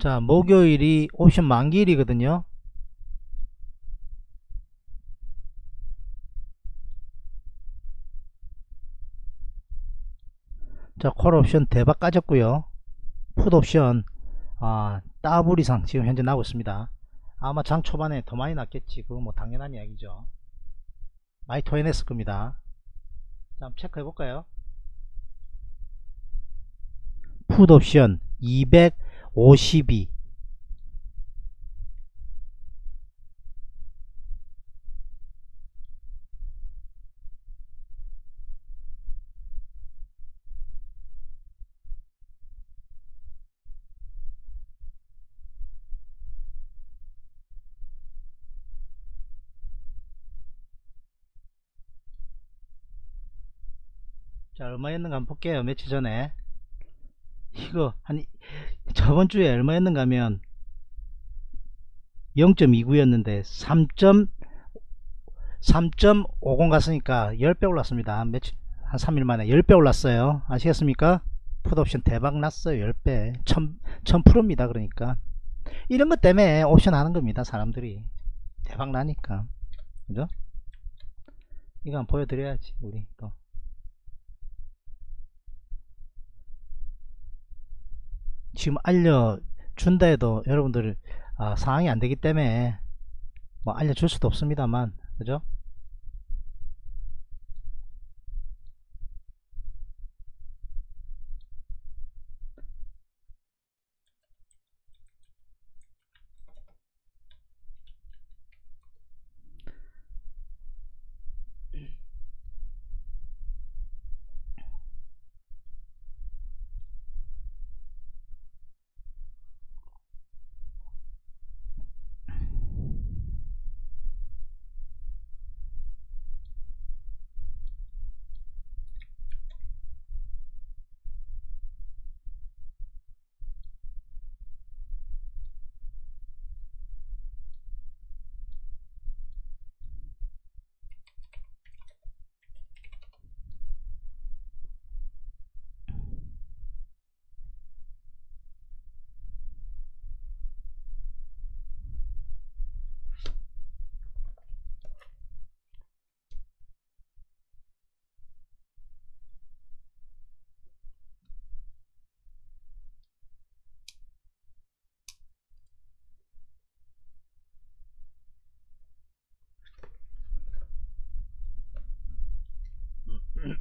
자, 목요일이 옵션 만기일이거든요. 자, 콜옵션 대박 까졌고요. 풋옵션 아, 더블 이상 지금 현재 나오고 있습니다. 아마 장 초반에 더 많이 났겠지. 그거 뭐 당연한 이야기죠. 많이 토해냈을 겁니다. 자, 한번 체크해 볼까요? 풋옵션 이백오십이, 자, 얼마였는가 한번 볼게요. 며칠 전에 이거 아니 저번주에 얼마였는가 하면 영 점 이구였는데 삼 점 오공 갔으니까 십 배 올랐습니다. 한 며칠, 한 삼 일 만에 십 배 올랐어요. 아시겠습니까? 풋옵션 대박 났어요. 십 배, 천 퍼센트입니다 그러니까 이런 것 때문에 옵션 하는 겁니다, 사람들이. 대박 나니까. 그죠? 이거 한번 보여드려야지 우리 또. 지금 알려준다 해도 여러분들 아, 상황이 안되기 때문에 뭐 알려줄 수도 없습니다만, 그죠?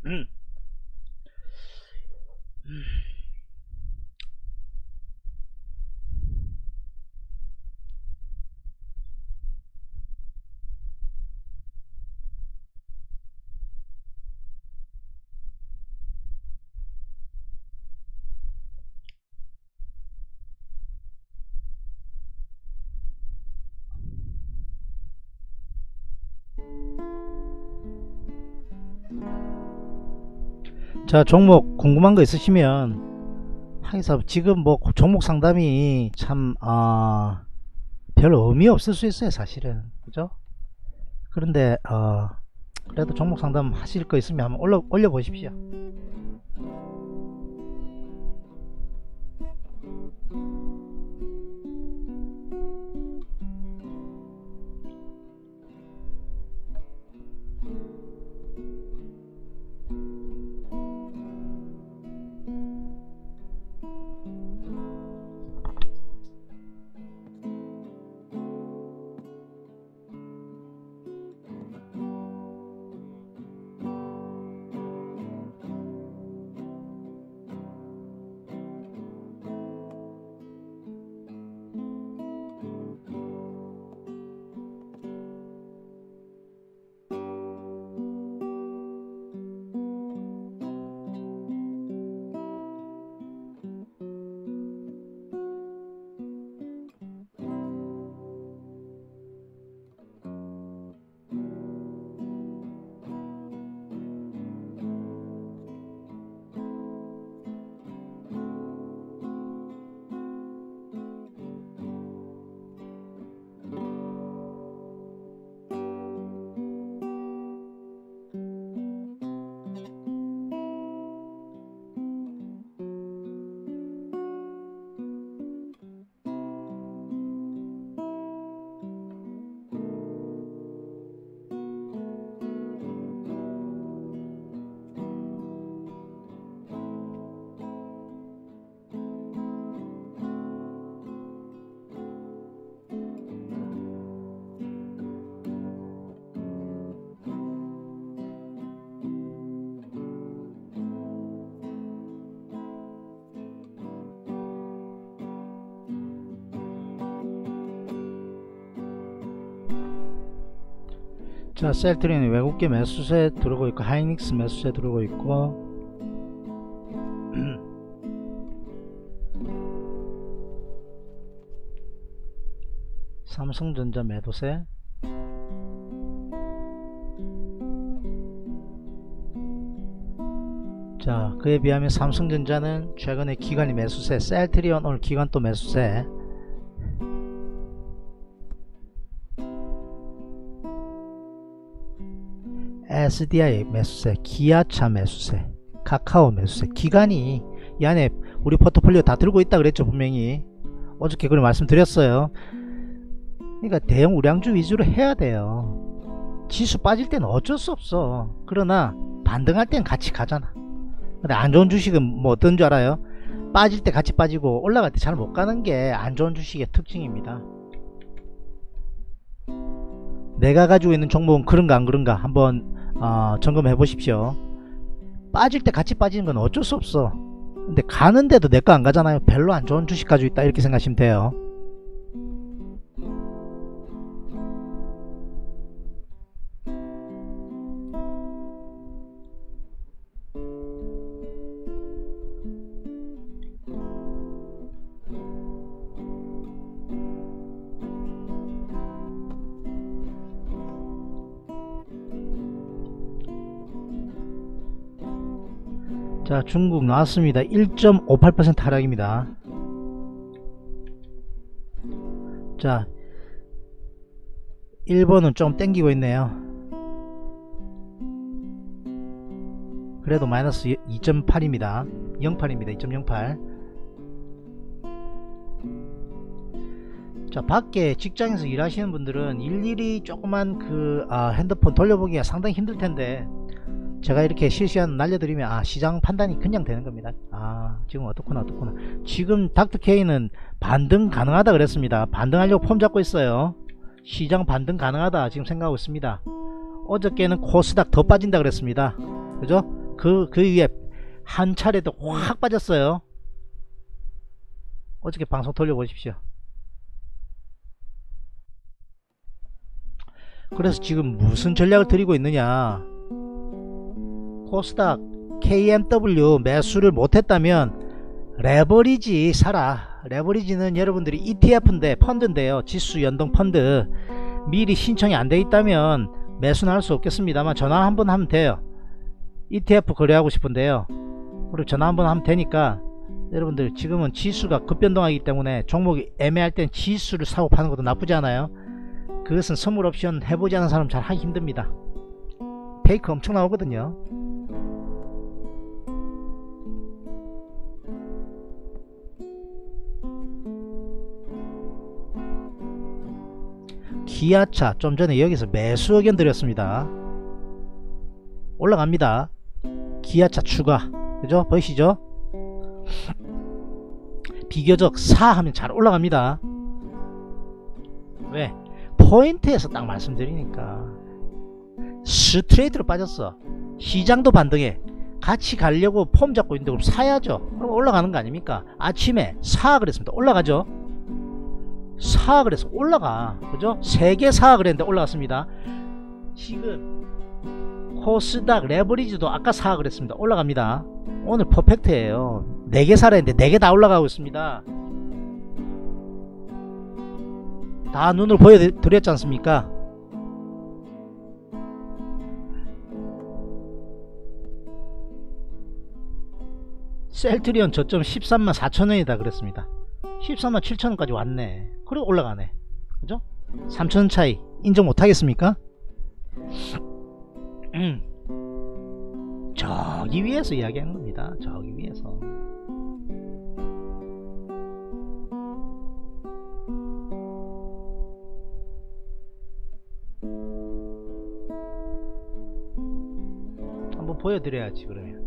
음. 음. 자, 종목 궁금한 거 있으시면 항상 지금 뭐 종목 상담이 참 어, 별 의미 없을 수 있어요, 사실은. 그죠? 그런데 어, 그래도 종목 상담 하실 거 있으면 한번 올려, 올려 보십시오. 자, 셀트리온 외국계 매수세 들어오고 있고, 하이닉스 매수세 들어오고 있고, 삼성전자 매도세, 자 그에 비하면 삼성전자는 최근에 기관이 매수세, 셀트리온 오늘 기관 또 매수세, 에스디아이 매수세, 기아차 매수세, 카카오 매수세, 기관이 이 안에 우리 포트폴리오 다 들고 있다 그랬죠, 분명히. 어저께 그걸 말씀드렸어요. 그러니까 대형 우량주 위주로 해야 돼요. 지수 빠질 때는 어쩔 수 없어. 그러나 반등할 땐 같이 가잖아. 근데 안 좋은 주식은 뭐 어떤 줄 알아요? 빠질 때 같이 빠지고 올라갈 때 잘 못 가는 게 안 좋은 주식의 특징입니다. 내가 가지고 있는 종목은 그런가 안 그런가 한번 어, 점검해 보십시오. 빠질 때 같이 빠지는 건 어쩔 수 없어. 근데 가는데도 내 거 안 가잖아요. 별로 안 좋은 주식 가지고 있다 이렇게 생각하시면 돼요. 자, 중국 나왔습니다. 일 점 오팔 퍼센트 하락입니다. 자, 일본은 좀 땡기고 있네요. 그래도 마이너스 이 점 팔입니다. 영팔입니다. 이 점 영팔. 자, 밖에 직장에서 일하시는 분들은 일일이 조그만 그 아, 핸드폰 돌려보기가 상당히 힘들 텐데, 제가 이렇게 실시간 날려드리면 아, 시장 판단이 그냥 되는 겁니다. 아, 지금 어떻구나 어떻구나. 지금 닥터케이는 반등 가능하다 그랬습니다. 반등하려고 폼 잡고 있어요. 시장 반등 가능하다 지금 생각하고 있습니다. 어저께는 코스닥 더 빠진다 그랬습니다. 그죠? 그, 그 위에 한 차례 더 확 빠졌어요. 어저께 방송 돌려보십시오. 그래서 지금 무슨 전략을 드리고 있느냐, 코스닥 케이엠더블유 매수를 못했다면 레버리지 사라. 레버리지는 여러분들이 이티에프인데 펀드인데요, 지수 연동 펀드 미리 신청이 안 돼 있다면 매수는 할 수 없겠습니다만 전화 한번 하면 돼요. 이티에프 거래하고 싶은데요, 그리고 전화 한번 하면 되니까 여러분들 지금은 지수가 급변동하기 때문에 종목이 애매할 땐 지수를 사고 파는 것도 나쁘지 않아요. 그것은 선물 옵션 해보지 않은 사람 잘 하기 힘듭니다. 페이크 엄청 나오거든요. 기아차 좀 전에 여기서 매수 의견 드렸습니다. 올라갑니다. 기아차 추가, 그죠? 보이시죠? 비교적 사 하면 잘 올라갑니다. 왜? 포인트에서 딱 말씀드리니까. 스트레이트로 빠졌어. 시장도 반등해. 같이 가려고 폼 잡고 있는데 그럼 사야죠. 그럼 올라가는 거 아닙니까? 아침에 사 그랬습니다. 올라가죠. 사 그래서 올라가. 그죠? 세 개 사 그랬는데 올라갔습니다. 지금 코스닥 레버리지도 아까 사 그랬습니다. 올라갑니다. 오늘 퍼펙트예요. 네 개 사라 했는데 네 개 다 올라가고 있습니다. 다 눈으로 보여드렸지 않습니까? 셀트리온 저점 십삼만 사천원이다 그랬습니다. 십삼만 칠천원까지 왔네. 그리고 올라가네. 그죠? 삼천원 차이 인정 못하겠습니까? 음. 저기 위에서 이야기하는 겁니다. 저기 위에서. 한번 보여드려야지 그러면.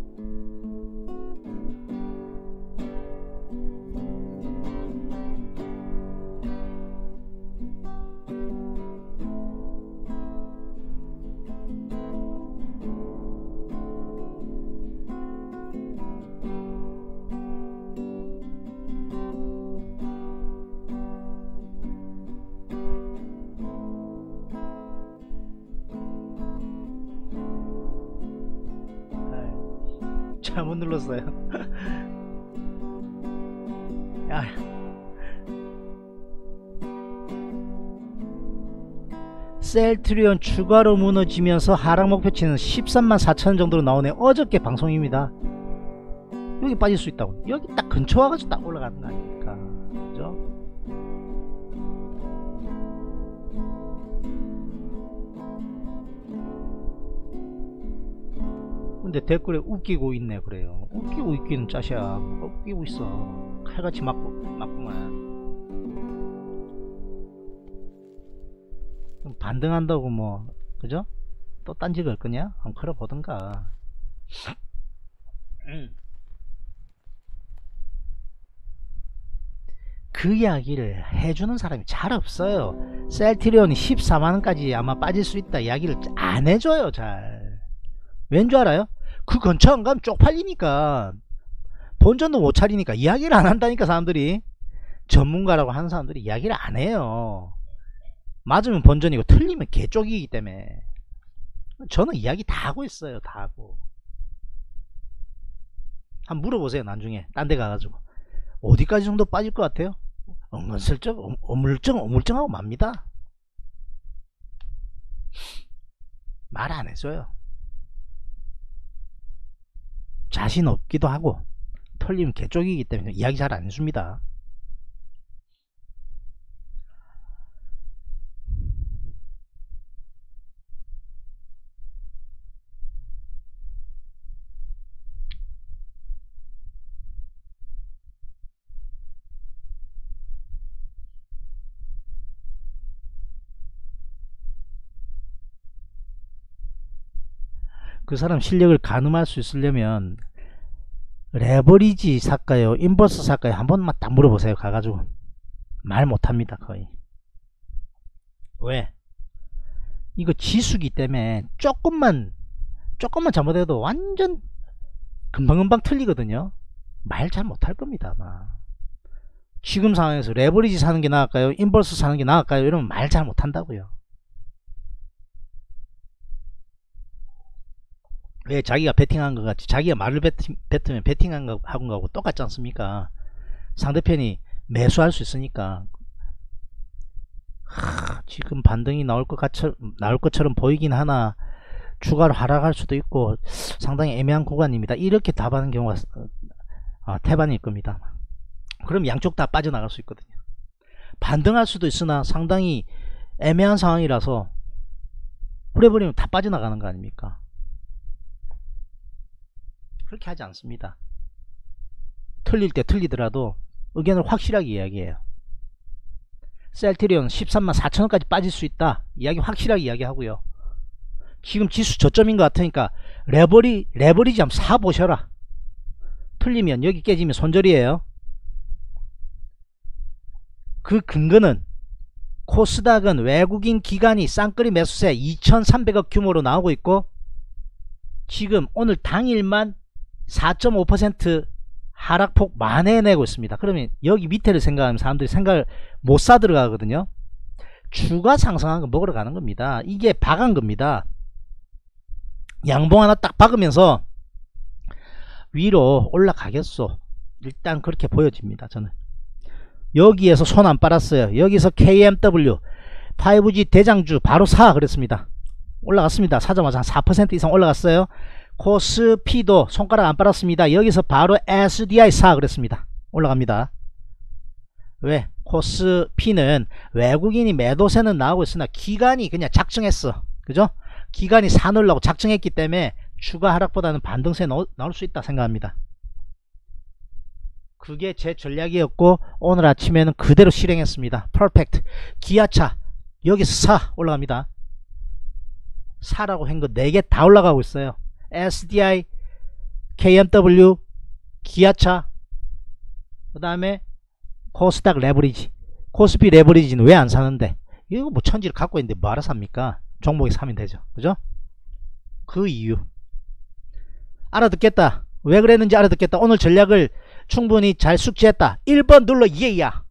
잘못 눌렀어요. 야. 셀트리온 추가로 무너지면서 하락 목표치는 십삼만 사천원 정도로 나오네. 어저께 방송입니다. 여기 빠질 수 있다고. 여기 딱 근처 와가지고 딱 올라가는 거 아닙니까? 그죠? 근데 댓글에 웃기고 있네 그래요. 웃기고 있기는 짜샤. 웃기고 있어. 칼같이 맞고 맞구만. 반등한다고 뭐 그죠? 또 딴지 걸 거냐? 한번 걸어보던가. 그 이야기를 해주는 사람이 잘 없어요. 셀트리온이 십사만원까지 아마 빠질 수 있다 이야기를 안 해줘요 잘. 왠 줄 알아요? 그 근처 안 가면 쪽팔리니까, 본전도 못 차리니까 이야기를 안 한다니까. 사람들이 전문가라고 하는 사람들이 이야기를 안 해요. 맞으면 본전이고 틀리면 개쪽이기 때문에. 저는 이야기 다 하고 있어요. 다 하고. 한번 물어보세요 나중에 딴 데 가가지고. 어디까지 정도 빠질 것 같아요? 은근슬쩍 어물쩡 어물쩡하고 맙니다. 말 안 해줘요. 자신 없기도 하고 털리면 개쪽이기 때문에 이야기 잘 안 해줍니다. 그 사람 실력을 가늠할 수 있으려면 레버리지 살까요? 인버스 살까요? 한 번만 딱 물어보세요. 가가지고. 말 못합니다. 거의. 왜? 이거 지수기 때문에 조금만 조금만 잘못해도 완전 금방금방 틀리거든요. 말 잘 못할 겁니다. 아마 지금 상황에서 레버리지 사는 게 나을까요, 인버스 사는 게 나을까요, 이러면 말 잘 못한다고요. 왜 자기가 베팅한 것 같지? 자기가 말을 베트, 베트면 베팅한 거하고 똑같지 않습니까? 상대편이 매수할 수 있으니까. 하, 지금 반등이 나올 것 같처럼, 나올 것처럼 보이긴 하나 추가로 하락할 수도 있고 상당히 애매한 구간입니다. 이렇게 답하는 경우가 아, 태반일 겁니다. 그럼 양쪽 다 빠져나갈 수 있거든요. 반등할 수도 있으나 상당히 애매한 상황이라서 풀어버리면 다 빠져나가는 거 아닙니까? 그렇게 하지 않습니다. 틀릴 때 틀리더라도 의견을 확실하게 이야기해요. 셀트리온 십삼만 사천원까지 빠질 수 있다, 이야기 확실하게 이야기하고요. 지금 지수 저점인 것 같으니까 레버리, 레버리지 한번 사보셔라. 틀리면 여기 깨지면 손절이에요. 그 근거는 코스닥은 외국인 기관이 쌍끌이 매수세 이천삼백억 규모로 나오고 있고, 지금 오늘 당일만 사 점 오 퍼센트 하락폭 만회해내고 있습니다. 그러면 여기 밑에를 생각하면 사람들이 생각을 못 사 들어가거든요. 주가 상승한 거 먹으러 가는 겁니다. 이게 박은 겁니다. 양봉 하나 딱 박으면서 위로 올라가겠소. 일단 그렇게 보여집니다. 저는 여기에서 손 안 빨았어요. 여기서 케이엠더블유 파이브지 대장주 바로 사 그랬습니다. 올라갔습니다. 사자마자 한 사 퍼센트 이상 올라갔어요. 코스피도 손가락 안 빨았습니다. 여기서 바로 에스디아이 사 그랬습니다. 올라갑니다. 왜? 코스피는 외국인이 매도세는 나오고 있으나 기관이 그냥 작정했어. 그죠? 기관이 사놓으려고 작정했기 때문에 추가 하락보다는 반등세 나올 수 있다 생각합니다. 그게 제 전략이었고 오늘 아침에는 그대로 실행했습니다. 퍼펙트. 기아차 여기서 사 올라갑니다. 사라고 한 거 네 개 다 올라가고 있어요. 에스디아이, 케이엠더블유, 기아차, 그 다음에 코스닥 레버리지. 코스피 레버리지는 왜 안 사는데? 이거 뭐 천지를 갖고 있는데 뭐 알아서 합니까? 종목에 사면 되죠. 그죠? 그 이유 알아듣겠다. 왜 그랬는지 알아듣겠다. 오늘 전략을 충분히 잘 숙지했다. 일 번 눌러 예야.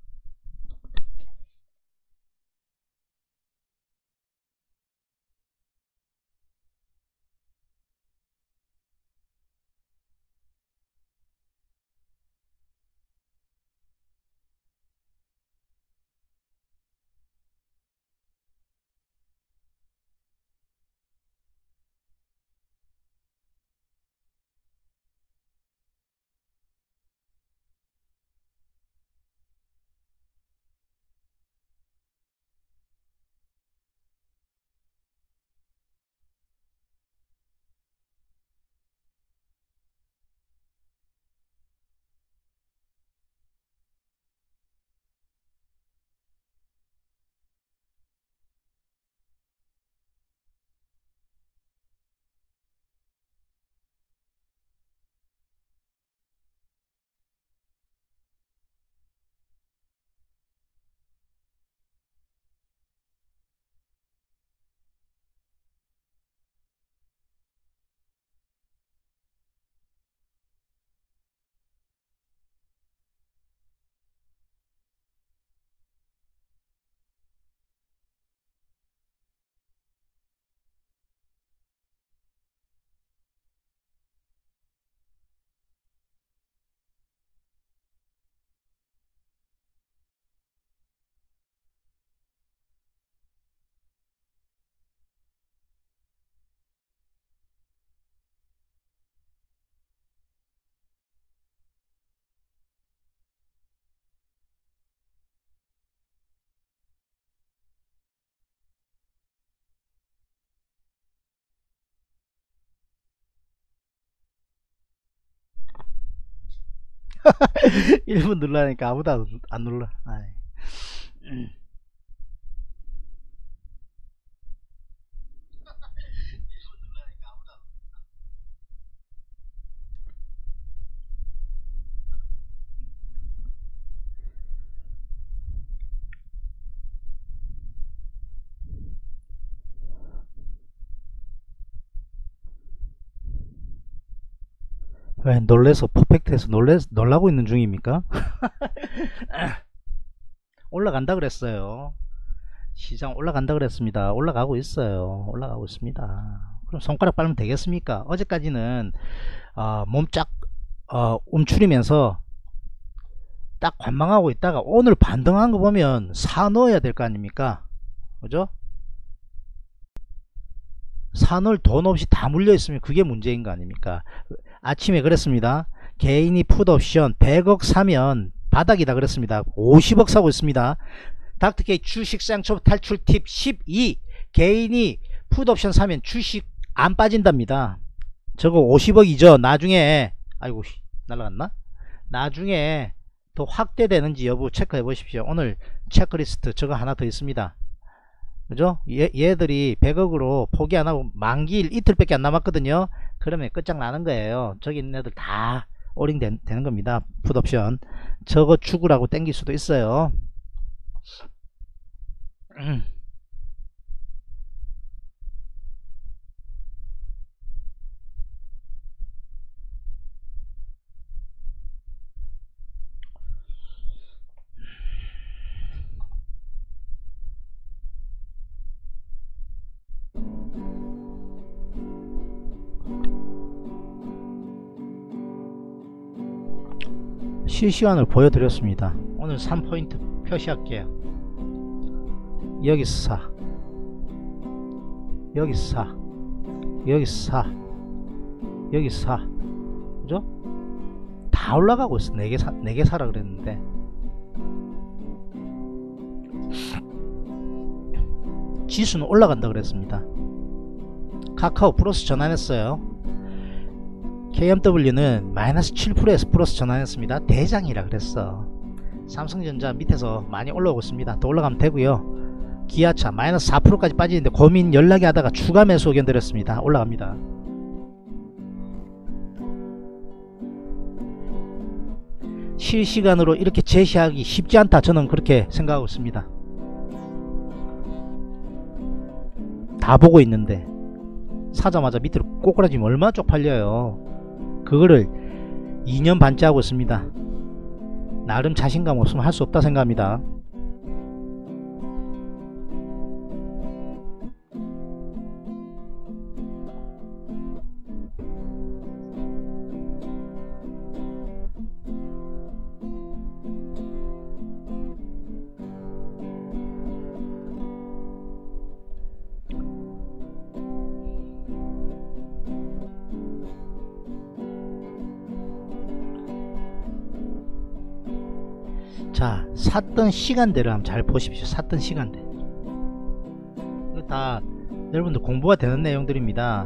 일 분 눌러니까 아무도 안 눌러. 아이. 왜 놀래서 퍼펙트해서 놀래, 놀라고 있는 중입니까? 올라간다 그랬어요. 시장 올라간다 그랬습니다. 올라가고 있어요. 올라가고 있습니다. 그럼 손가락 빨면 되겠습니까? 어제까지는 어, 몸 쫙 어, 움츠리면서 딱 관망하고 있다가 오늘 반등한 거 보면 사 넣어야 될 거 아닙니까? 그죠? 사 넣을 돈 없이 다 물려 있으면 그게 문제인 거 아닙니까? 아침에 그랬습니다. 개인이 풋옵션 백억 사면 바닥이다 그랬습니다. 오십억 사고 있습니다. 닥터케이 주식 시장 탈출 팁 십이. 개인이 풋옵션 사면 주식 안 빠진답니다. 저거 오십억이죠. 나중에 아이고 날라갔나? 나중에 더 확대되는지 여부 체크해 보십시오. 오늘 체크리스트 저거 하나 더 있습니다. 그죠? 얘, 얘들이 백억으로 포기 안하고 만기일 이틀밖에 안 남았거든요. 그러면 끝장나는 거예요. 저기 있는 애들 다 올인 된, 되는 겁니다. 풋옵션 저거 죽으라고 땡길 수도 있어요. 음. 실시간을 보여드렸습니다. 오늘 삼 포인트 표시할게요. 여기서 사, 여기서 사, 여기서 사, 여기서 사. 그죠? 다 올라가고 있어. 네 개 사, 네 개 사라 그랬는데 지수는 올라간다 그랬습니다. 카카오 플러스 전환했어요. 케이엠더블유는 마이너스 칠 퍼센트에서 플러스 전환했습니다. 대장이라 그랬어. 삼성전자 밑에서 많이 올라오고 있습니다. 더 올라가면 되고요. 기아차 마이너스 사 퍼센트까지 빠지는데 고민 연락이 하다가 추가 매수 의견 드렸습니다. 올라갑니다. 실시간으로 이렇게 제시하기 쉽지 않다. 저는 그렇게 생각하고 있습니다. 다 보고 있는데 사자마자 밑으로 꼬꾸라지면 얼마나 쪽팔려요. 그거를 이 년 반째 하고 있습니다. 나름 자신감 없으면 할 수 없다 생각합니다. 자, 샀던 시간대를 한번 잘 보십시오. 샀던 시간대. 이거 다 여러분들 공부가 되는 내용들입니다.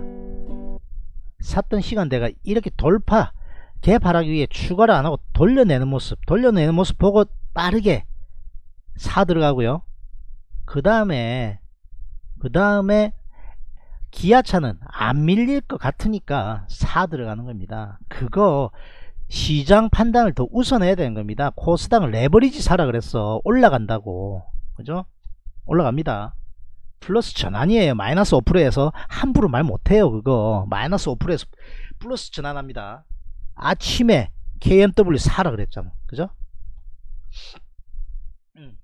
샀던 시간대가 이렇게 돌파, 개발하기 위해 추가를 안하고 돌려내는 모습, 돌려내는 모습 보고 빠르게 사 들어가고요. 그 다음에 그 다음에 기아차는 안 밀릴 것 같으니까 사 들어가는 겁니다. 그거 시장 판단을 더 우선해야 되는 겁니다. 코스닥 레버리지 사라 그랬어. 올라간다고. 그죠? 올라갑니다. 플러스 전환이에요. 마이너스 오 퍼센트에서 함부로 말 못해요. 그거 마이너스 오 퍼센트에서 플러스 전환합니다. 아침에 케이엠더블유 사라 그랬잖아. 그죠? 음.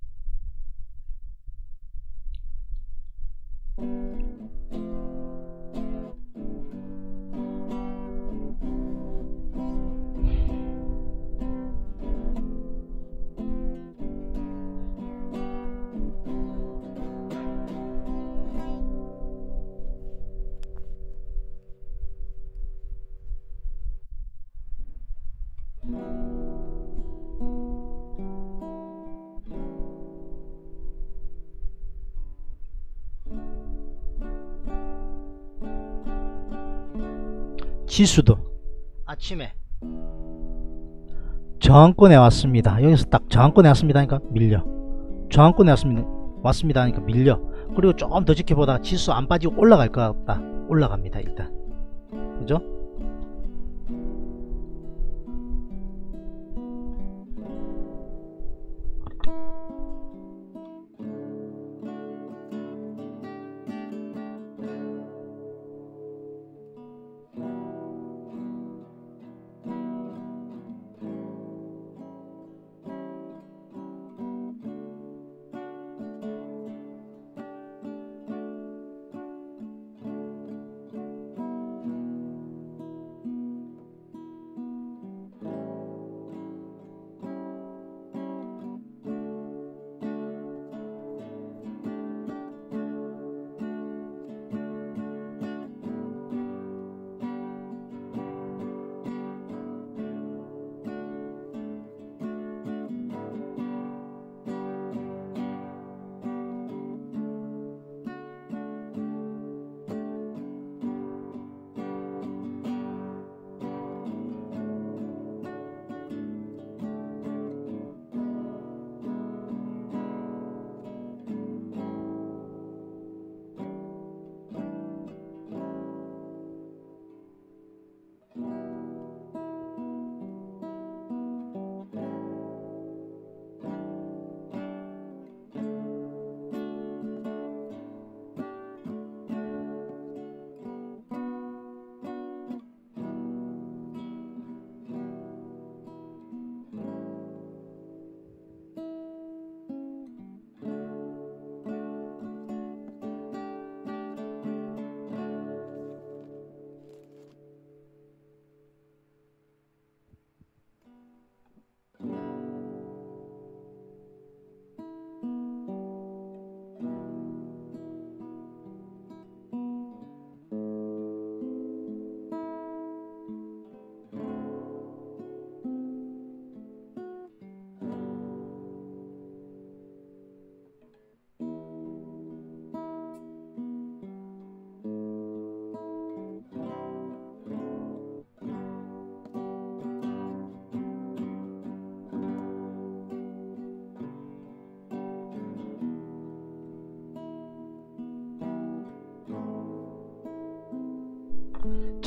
지수도 아침에 저항권에 왔습니다. 여기서 딱 저항권에 왔습니다 하니까 밀려. 저항권에 왔습니다, 왔습니다 하니까 밀려. 그리고 조금 더 지켜보다가 지수 안 빠지고 올라갈 것 같다. 올라갑니다. 일단 그죠?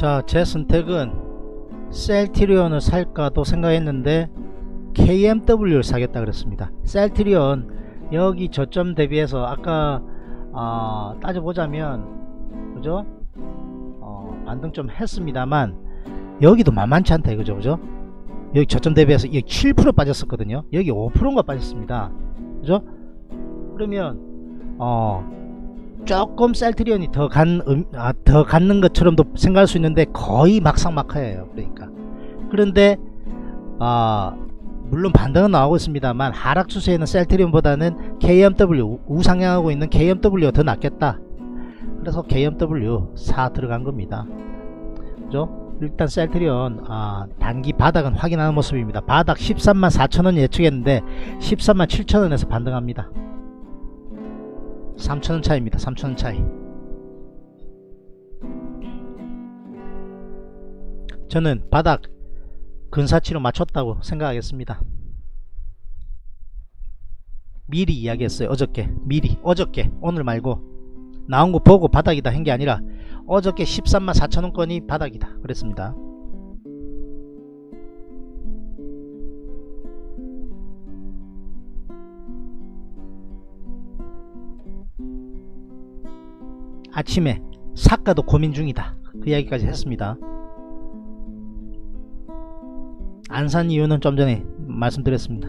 자, 제 선택은 셀트리온을 살까도 생각했는데 케이엠더블유를 사겠다 그랬습니다. 셀트리온 여기 저점 대비해서 아까 어, 따져보자면 그죠? 어, 반등 좀 했습니다만 여기도 만만치 않다 이거죠, 그죠? 여기 저점 대비해서 여기 칠 퍼센트 빠졌었거든요. 여기 오 퍼센트인가 빠졌습니다, 그죠? 그러면 어, 조금 셀트리온이 더, 간, 음, 아, 더 갖는 것처럼도 생각할 수 있는데 거의 막상막하예요. 그러니까 그런데 어, 물론 반등은 나오고 있습니다만 하락 추세에는 셀트리온보다는 케이엠더블유 우상향하고 있는 케이엠더블유가 더 낫겠다. 그래서 케이엠더블유 사 들어간 겁니다, 그죠? 일단 셀트리온 아, 단기 바닥은 확인하는 모습입니다. 바닥 십삼만 사천원 예측했는데 십삼만 칠천원에서 반등합니다. 삼천원 차이입니다. 삼천원 차이. 저는 바닥 근사치로 맞췄다고 생각하겠습니다. 미리 이야기했어요. 어저께 미리 어저께 오늘 말고 나온거 보고 바닥이다 한게 아니라 어저께 십삼만 사천원권이 바닥이다 그랬습니다. 아침에 사가도 고민 중이다 그 이야기까지 했습니다. 안 산 이유는 좀 전에 말씀드렸습니다.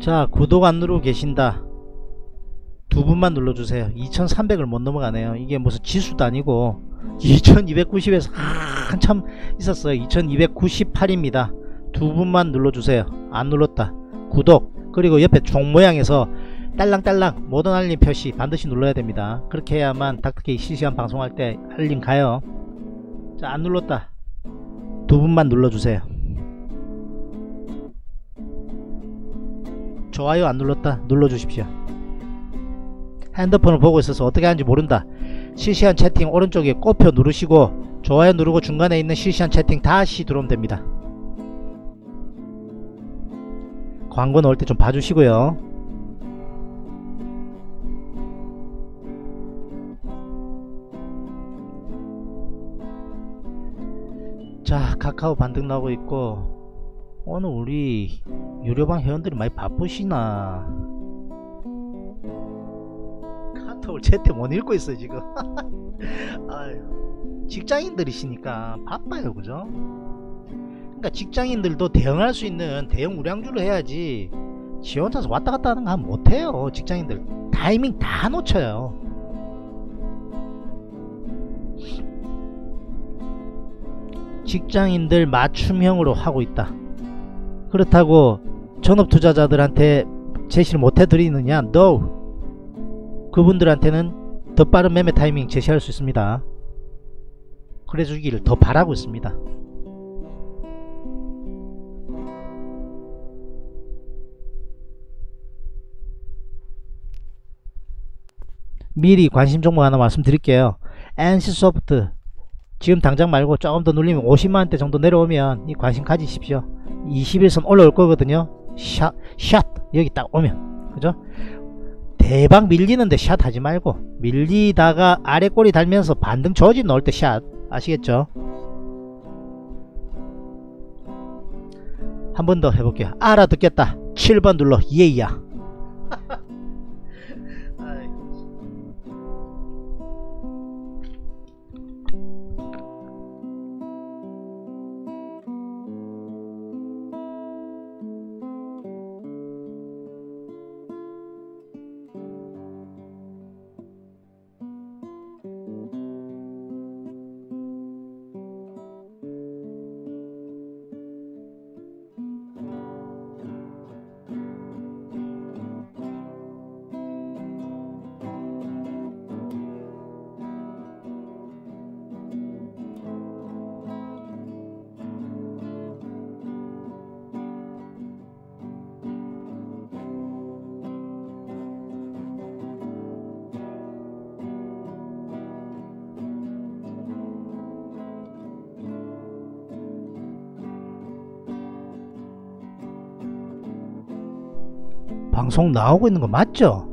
자, 구독 안 누르고 계신다 두 분만 눌러주세요. 이천삼백을 못 넘어가네요. 이게 무슨 지수도 아니고 이천이백구십에서 한참 있었어요. 이천이백구십팔입니다 두 분만 눌러주세요. 안 눌렀다 구독, 그리고 옆에 종 모양에서 딸랑딸랑 모든 알림 표시 반드시 눌러야 됩니다. 그렇게 해야만 닥터케이 실시간 방송할 때 알림 가요. 자, 안 눌렀다 두 분만 눌러주세요. 좋아요 안 눌렀다 눌러주십시오. 핸드폰을 보고 있어서 어떻게 하는지 모른다. 실시간 채팅 오른쪽에 꽃표 누르시고 좋아요 누르고 중간에 있는 실시간 채팅 다시 들어오면 됩니다. 광고 넣을 때 좀 봐주시고요. 자, 카카오 반등 나오고 있고 오늘 우리 유료방 회원들이 많이 바쁘시나 카톡을 제때 못 읽고 있어요 지금. 아유, 직장인들이시니까 바빠요, 그죠? 그러니까 직장인들도 대응할 수 있는 대응 우량주를 해야지 지원차서 왔다갔다 하는거 하면 못해요. 직장인들 타이밍 다 놓쳐요. 직장인들 맞춤형으로 하고 있다. 그렇다고 전업투자자들한테 제시를 못해드리느냐? No! 그분들한테는 더 빠른 매매 타이밍 제시할 수 있습니다. 그래주기를 더 바라고 있습니다. 미리 관심 종목 하나 말씀드릴게요. 엔씨소프트 지금 당장 말고 조금 더 눌리면 오십만원대 정도 내려오면 이 관심 가지십시오. 이십일선 올라올 거거든요. 샷, 샷 여기 딱 오면, 그죠? 대박 밀리는데 샷 하지 말고 밀리다가 아래 꼬리 달면서 반등 저지 넣을 때 샷, 아시겠죠? 한 번 더 해볼게요. 알아듣겠다 칠번 눌러. 예이야. 방송 나오고 있는 거 맞죠?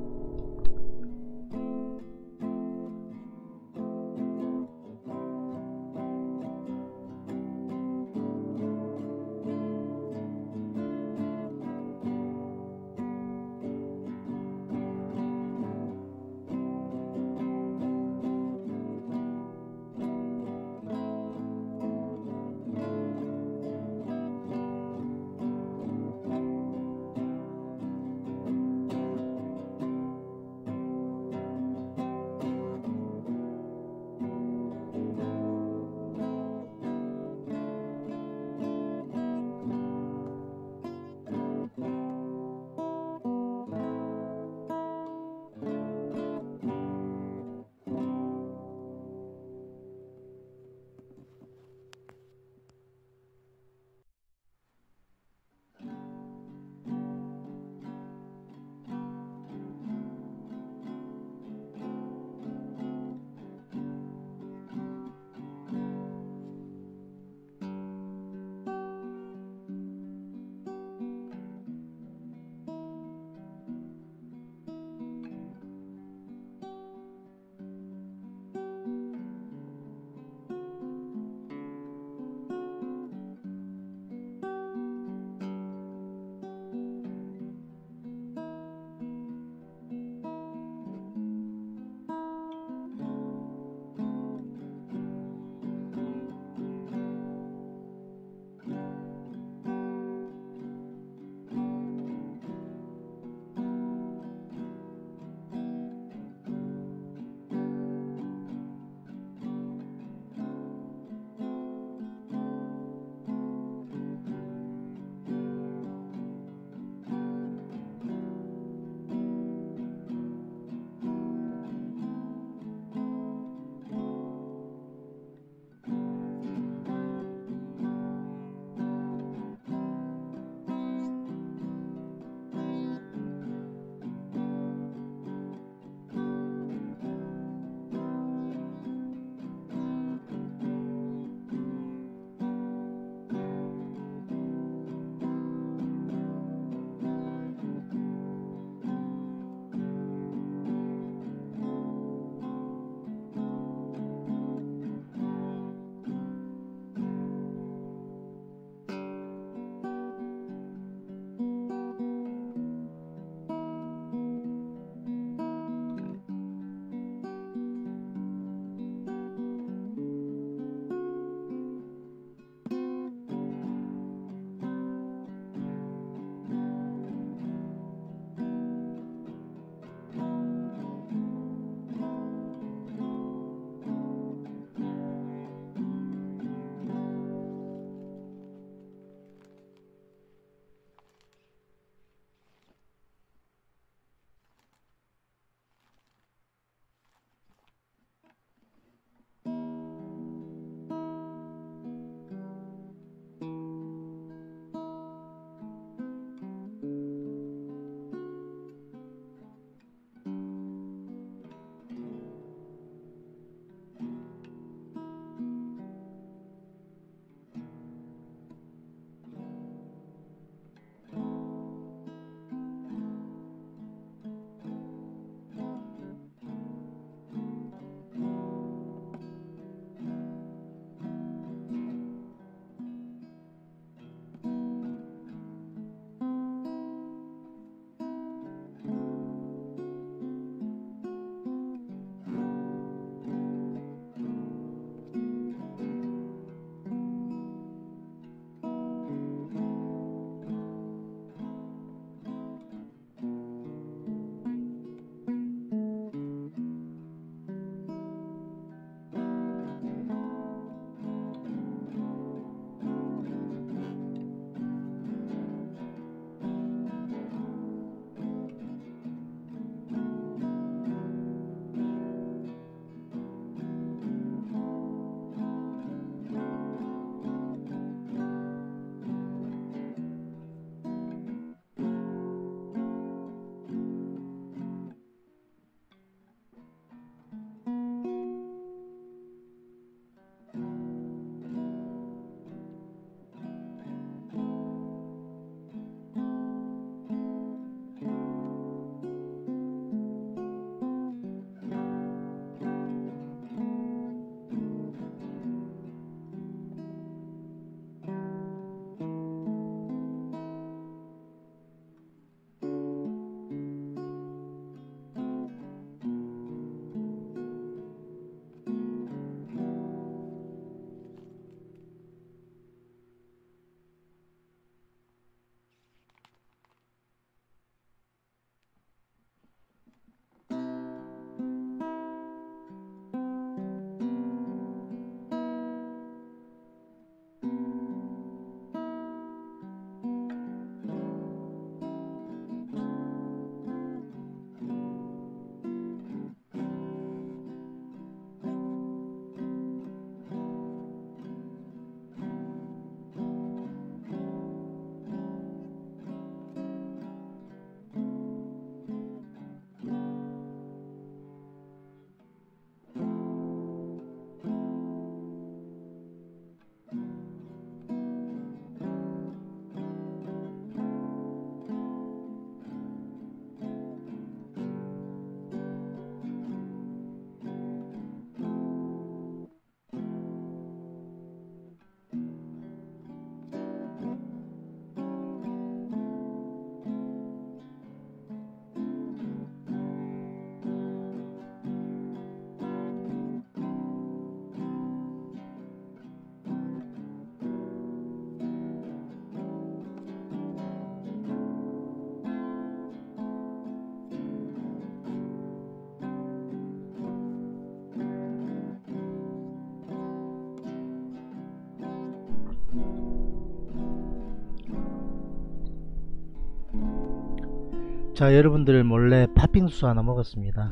자, 여러분들 몰래 팥빙수 하나 먹었습니다.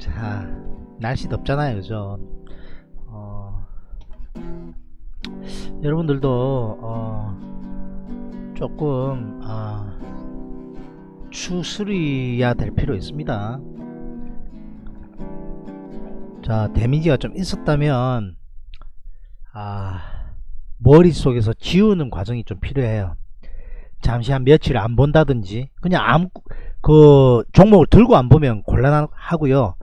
자, 날씨 덥잖아요, 그죠? 어, 여러분들도 어, 조금 어, 추스려야 될 필요 있습니다. 자, 데미지가 좀 있었다면 아, 머릿속에서 지우는 과정이 좀 필요해요. 잠시 한 며칠 안 본다든지, 그냥 아무 그 종목을 들고 안 보면 곤란하고요.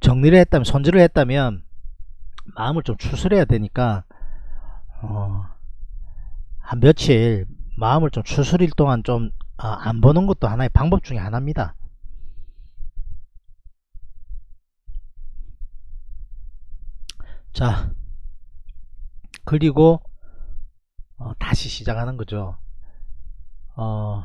정리를 했다면, 손질을 했다면 마음을 좀 추스려야 되니까 어, 한 며칠 마음을 좀 추스릴 동안 좀 안 보는 것도 하나의 방법 중에 하나입니다. 자, 그리고 어, 다시 시작하는 거죠. 어,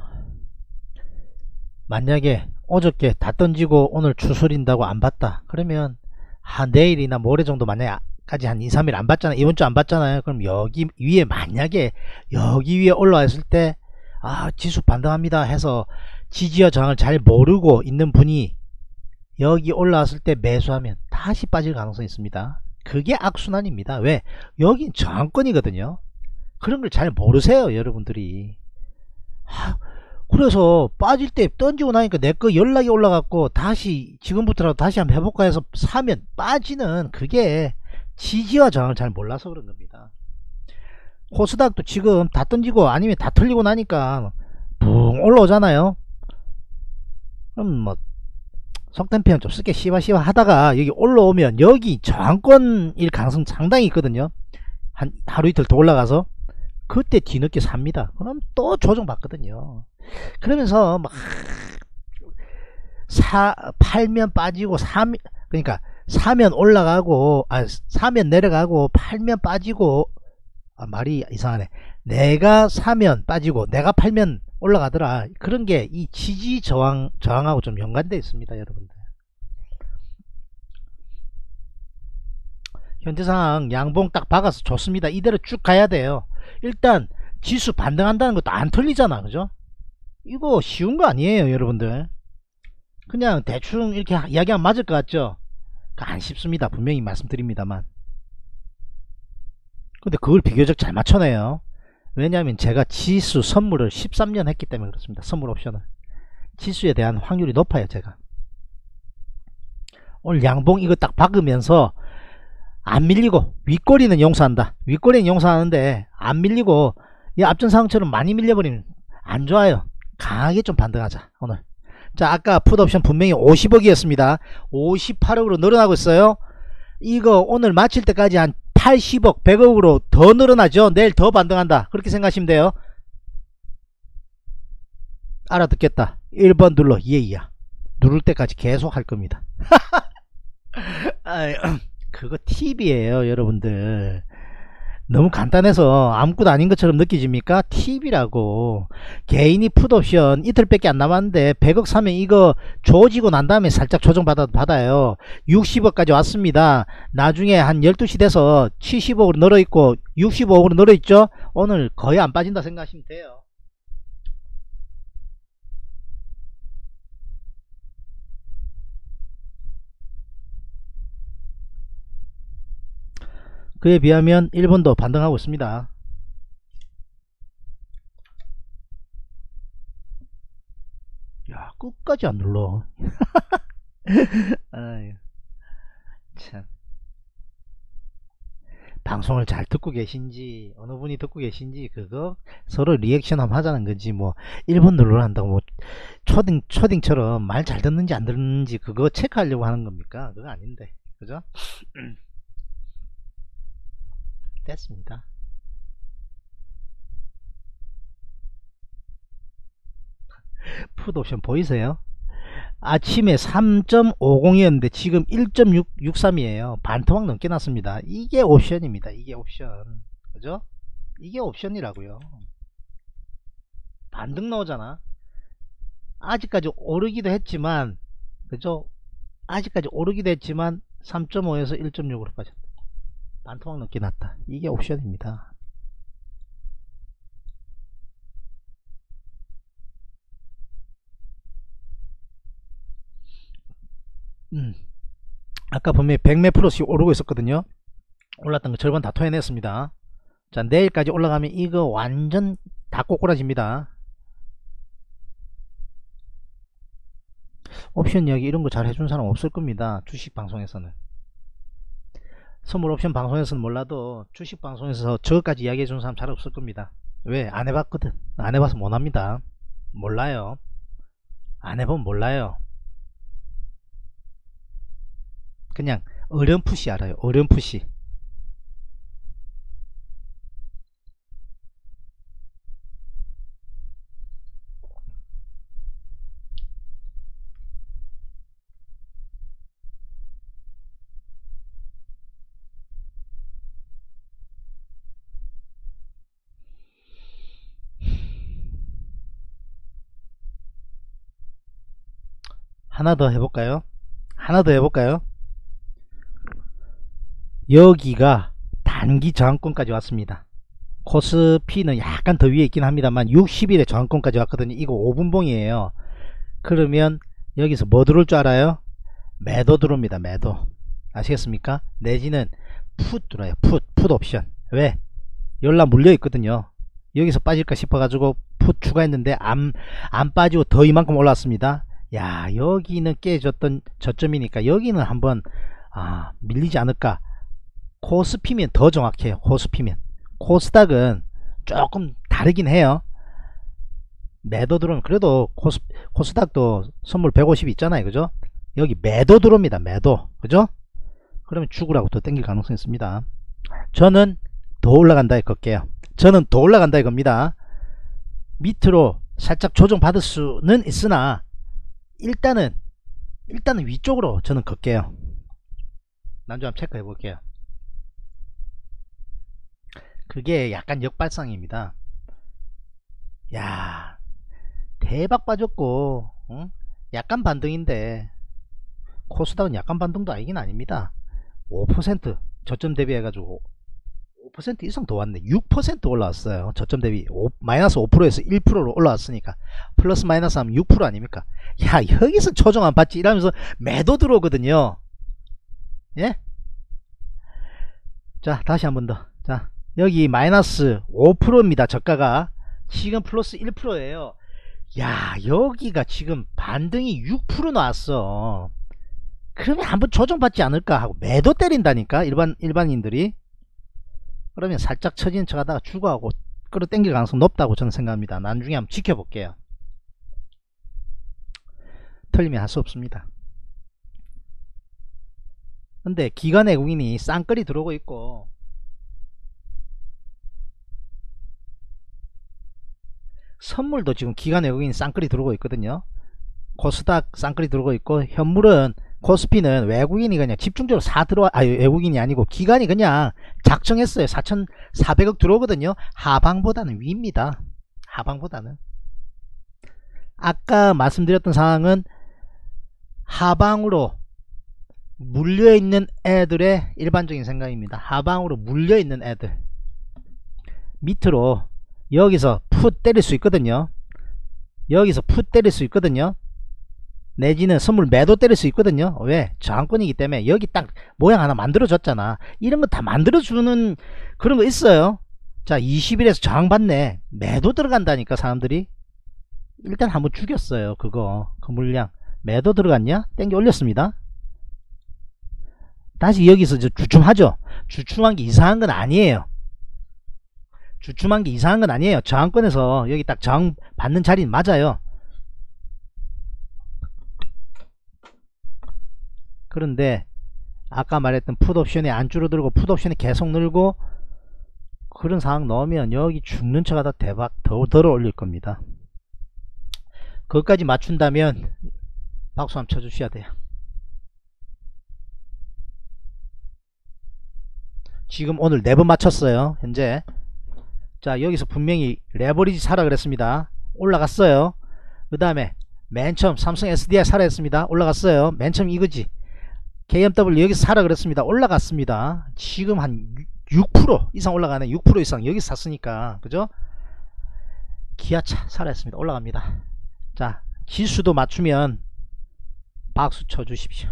만약에 어저께 다 던지고 오늘 추스린다고 안 봤다, 그러면 한 내일이나 모레 정도, 만약까지 한 이 삼일 안 봤잖아, 이번 주 안 봤잖아요. 그럼 여기 위에, 만약에 여기 위에 올라와 있을 때 아, 지수 반등합니다 해서 지지와 저항을 잘 모르고 있는 분이 여기 올라왔을 때 매수하면 다시 빠질 가능성이 있습니다. 그게 악순환입니다. 왜? 여긴 저항권이거든요. 그런 걸 잘 모르세요, 여러분들이. 하, 그래서 빠질 때 던지고 나니까 내 거 연락이 올라갔고 다시 지금부터라도 다시 한번 해볼까 해서 사면 빠지는, 그게 지지와 저항을 잘 몰라서 그런 겁니다. 코스닥도 지금 다 던지고 아니면 다 털리고 나니까 붕 올라오잖아요. 그럼 뭐 속된 표현 좀 쓰게 씨바씨바 하다가 여기 올라오면 여기 저항권일 가능성 상당히 있거든요. 한 하루 이틀 더 올라가서 그때 뒤늦게 삽니다. 그럼 또 조정받거든요. 그러면서 막 사, 팔면 빠지고 사면, 그러니까 사면 올라가고, 아, 사면 내려가고, 팔면 빠지고, 아, 말이 이상하네. 내가 사면 빠지고 내가 팔면 올라가더라. 그런게 이 지지 저항, 저항하고 좀 연관되어 있습니다, 여러분들. 현재 상황 양봉 딱 박아서 좋습니다. 이대로 쭉 가야 돼요. 일단 지수 반등한다는 것도 안 틀리잖아, 그죠? 이거 쉬운 거 아니에요, 여러분들. 그냥 대충 이렇게 이야기하면 맞을 것 같죠? 안 쉽습니다, 분명히 말씀드립니다만. 근데 그걸 비교적 잘 맞춰내요. 왜냐하면 제가 지수 선물을 십삼 년 했기 때문에 그렇습니다. 선물 옵션을, 지수에 대한 확률이 높아요. 제가 오늘 양봉 이거 딱 박으면서 안 밀리고, 윗꼬리는 용서한다, 윗꼬리는 용서하는데 안 밀리고, 이 앞전 상황처럼 많이 밀려버리면 안 좋아요. 강하게 좀 반등하자 오늘. 자, 아까 풋옵션 분명히 오십억이었습니다 오십팔억으로 늘어나고 있어요. 이거 오늘 마칠 때까지 한 팔십억, 백억으로 더 늘어나죠. 내일 더 반등한다, 그렇게 생각하시면 돼요. 알아듣겠다, 일 번 눌러, 예이야. 누를 때까지 계속 할 겁니다. 그거 팁이에요, 여러분들. 너무 간단해서 아무것도 아닌 것처럼 느껴집니까? 팁이라고. 개인이 풋옵션 이틀밖에 안 남았는데 백억 사면 이거 조지고 난 다음에 살짝 조정받아도 받아요. 육십억까지 왔습니다. 나중에 한 열두 시 돼서 칠십억으로 늘어있고 육십오억으로 늘어있죠. 오늘 거의 안 빠진다 생각하시면 돼요. 그에 비하면 일본도 반등하고 있습니다. 야, 끝까지 안 눌러. 아유, 참. 방송을 잘 듣고 계신지, 어느 분이 듣고 계신지, 그거 서로 리액션 한번 하자는 건지, 뭐 일본 눌러라 한다고 뭐 초딩, 초딩처럼 말 잘 듣는지 안 듣는지 그거 체크하려고 하는 겁니까? 그거 아닌데, 그죠? 됐습니다. 풋옵션 보이세요? 아침에 삼 점 오공이었는데 지금 일 점 육삼이에요 반토막 넘게 났습니다. 이게 옵션입니다. 이게 옵션, 그죠? 이게 옵션이라고요. 반등 나오잖아. 아직까지 오르기도 했지만, 그죠? 아직까지 오르기도 했지만 삼 점 오에서 일 점 육으로 빠졌다. 반토막 넘게 났다. 이게 옵션입니다. 음, 아까 보면 백몇 프로씩 오르고 있었거든요. 올랐던 거 절반 다 토해냈습니다. 자, 내일까지 올라가면 이거 완전 다 꼬꾸라집니다. 옵션 이야기 이런 거 잘 해준 사람 없을 겁니다. 주식 방송에서는. 선물 옵션 방송에서는 몰라도 주식 방송에서 저까지 이야기해 준 사람 잘 없을 겁니다. 왜? 안 해봤거든. 안 해봐서 못 합니다. 몰라요. 안 해보면 몰라요. 그냥 어렴풋이 알아요. 어렴풋이. 하나 더 해볼까요? 하나 더 해볼까요? 여기가 단기 저항권까지 왔습니다. 코스피는 약간 더 위에 있긴 합니다만 육십 일에 저항권까지 왔거든요. 이거 오 분봉이에요. 그러면 여기서 뭐 들어올 줄 알아요? 매도 들어옵니다. 매도. 아시겠습니까? 내지는 풋 들어와요. 풋. 풋 옵션. 왜? 열라 물려있거든요. 여기서 빠질까 싶어가지고 풋 추가했는데 안, 안 빠지고 더 이만큼 올라왔습니다. 야, 여기는 깨졌던 저점이니까 여기는 한번 아, 밀리지 않을까. 코스피면 더 정확해요. 코스피면. 코스닥은 조금 다르긴 해요. 매도 들어오면 그래도 코스, 코스닥도 선물 백오십 있잖아요. 그죠? 여기 매도 들어옵니다. 매도. 그죠? 그러면 죽으라고 더 땡길 가능성이 있습니다. 저는 더 올라간다 이걸게요. 저는 더 올라간다 이겁니다. 밑으로 살짝 조정 받을 수는 있으나 일단은 일단은 위쪽으로 저는 걷게요. 난조 한번 체크해 볼게요. 그게 약간 역발상입니다. 야, 대박 빠졌고 응? 약간 반등인데 코스닥은 약간 반등도 아니긴 아닙니다. 오 퍼센트 저점 대비해 가지고 오 퍼센트 이상 더 왔네. 육 퍼센트 올라왔어요. 저점 대비 오, 마이너스 오 퍼센트에서 일 퍼센트로 올라왔으니까 플러스 마이너스 하면 육 퍼센트 아닙니까? 야, 여기서 조정 안 받지 이러면서 매도 들어오거든요. 예? 자, 다시 한 번 더. 자, 여기 마이너스 오 퍼센트입니다. 저가가 지금 플러스 일 퍼센트예요. 야, 여기가 지금 반등이 육 퍼센트 나왔어. 그러면 한번 조정 받지 않을까 하고 매도 때린다니까 일반, 일반인들이. 그러면 살짝 처지는 척 하다가 추가하고 끌어당길 가능성 높다고 저는 생각합니다. 나중에 한번 지켜볼게요. 틀리면 할 수 없습니다. 근데 기관 외국인이 쌍끌이 들어오고 있고 선물도 지금 기관 외국인 쌍끌이 들어오고 있거든요. 코스닥 쌍끌이 들어오고 있고 현물은 코스피는 외국인이 그냥 집중적으로 사 들어와, 아, 외국인이 아니고 기관이 그냥 작정했어요. 사천사백억 들어오거든요. 하방보다는 위입니다. 하방보다는. 아까 말씀드렸던 상황은 하방으로 물려있는 애들의 일반적인 생각입니다. 하방으로 물려있는 애들. 밑으로 여기서 풋 때릴 수 있거든요. 여기서 풋 때릴 수 있거든요. 내지는 선물 매도 때릴 수 있거든요. 왜? 저항권이기 때문에 여기 딱 모양 하나 만들어줬잖아. 이런 거 다 만들어주는 그런 거 있어요. 자, 이십 일에서 저항받네. 매도 들어간다니까 사람들이. 일단 한번 죽였어요. 그거 그 물량 매도 들어갔냐? 땡겨 올렸습니다. 다시 여기서 저 주춤하죠. 주춤한 게 이상한 건 아니에요. 주춤한 게 이상한 건 아니에요. 저항권에서 여기 딱 저항 받는 자리는 맞아요. 그런데 아까 말했던 풋옵션이 안 줄어들고 풋옵션이 계속 늘고 그런 상황 넣으면 여기 죽는 척 하다 대박 더 덜어 올릴 겁니다. 그것까지 맞춘다면 박수 한번 쳐주셔야 돼요. 지금 오늘 네 번 맞췄어요. 현재. 자, 여기서 분명히 레버리지 사라 그랬습니다. 올라갔어요. 그 다음에 맨 처음 삼성 에스디아이 사라 했습니다. 올라갔어요. 맨 처음 이거지. 케이엠더블유 여기서 사라 그랬습니다. 올라갔습니다. 지금 한 육 퍼센트 이상 올라가네. 육 퍼센트 이상 여기서 샀으니까. 그죠? 기아차 사라 했습니다. 올라갑니다. 자, 지수도 맞추면 박수 쳐주십시오.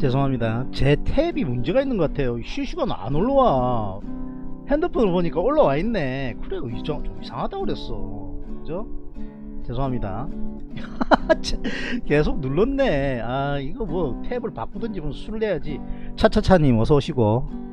죄송합니다. 제 탭이 문제가 있는 것 같아요. 실시간 안 올라와. 핸드폰을 보니까 올라와 있네. 그래, 이상, 좀 이상하다 그랬어. 그죠? 죄송합니다. 계속 눌렀네. 아, 이거 뭐 탭을 바꾸든지 뭐 수를 내야지. 차차차님 어서 오시고.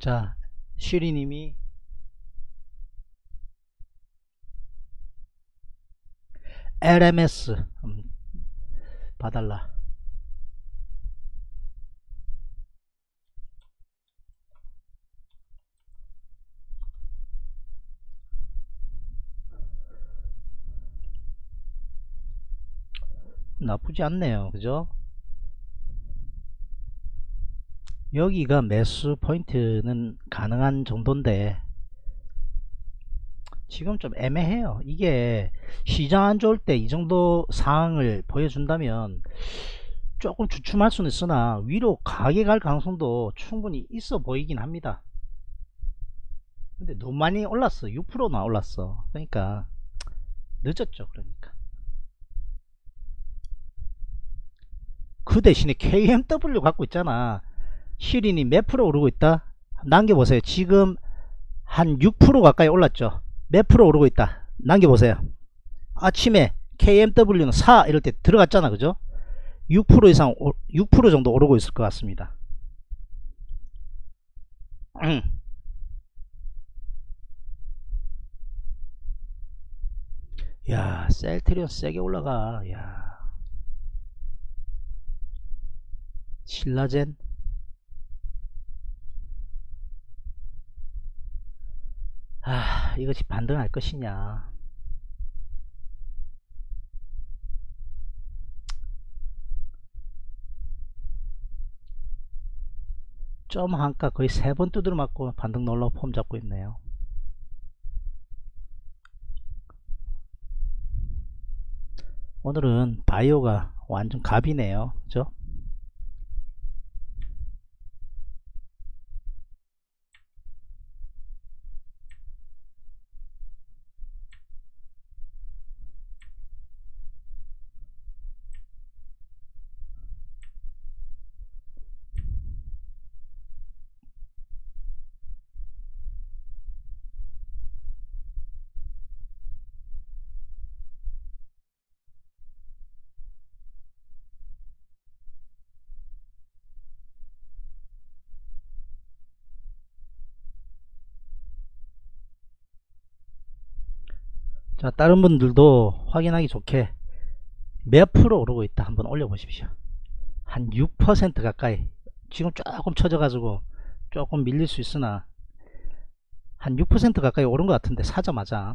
자, 슈리님이 엘엠에스 음, 봐달라. 나쁘지 않네요, 그죠? 여기가 매수 포인트는 가능한 정도인데 지금 좀 애매해요. 이게 시장 안 좋을 때 이 정도 상황을 보여준다면 조금 주춤할 수는 있으나 위로 가게 갈 가능성도 충분히 있어 보이긴 합니다. 근데 너무 많이 올랐어. 육 퍼센트나 올랐어. 그러니까 늦었죠. 그러니까 그 대신에 케이엠더블유 갖고 있잖아. 시린이 몇 프로 오르고 있다? 남겨보세요. 지금 한 육 퍼센트 가까이 올랐죠. 몇 프로 오르고 있다? 남겨보세요. 아침에 케이엠더블유는 사 이럴 때 들어갔잖아, 그죠? 육 퍼센트 이상, 육 퍼센트 정도 오르고 있을 것 같습니다. 음. 야, 셀트리온 세게 올라가. 야, 신라젠 아, 이것이 반등할 것이냐. 점 한가 거의 세 번 두드려 맞고 반등 놀러 폼 잡고 있네요. 오늘은 바이오가 완전 갑이네요. 그죠? 자, 다른 분들도 확인하기 좋게 몇 프로 오르고 있다 한번 올려보십시오. 한 육 퍼센트 가까이 지금 조금 쳐져가지고 조금 밀릴 수 있으나 한 육 퍼센트 가까이 오른 것 같은데 사자마자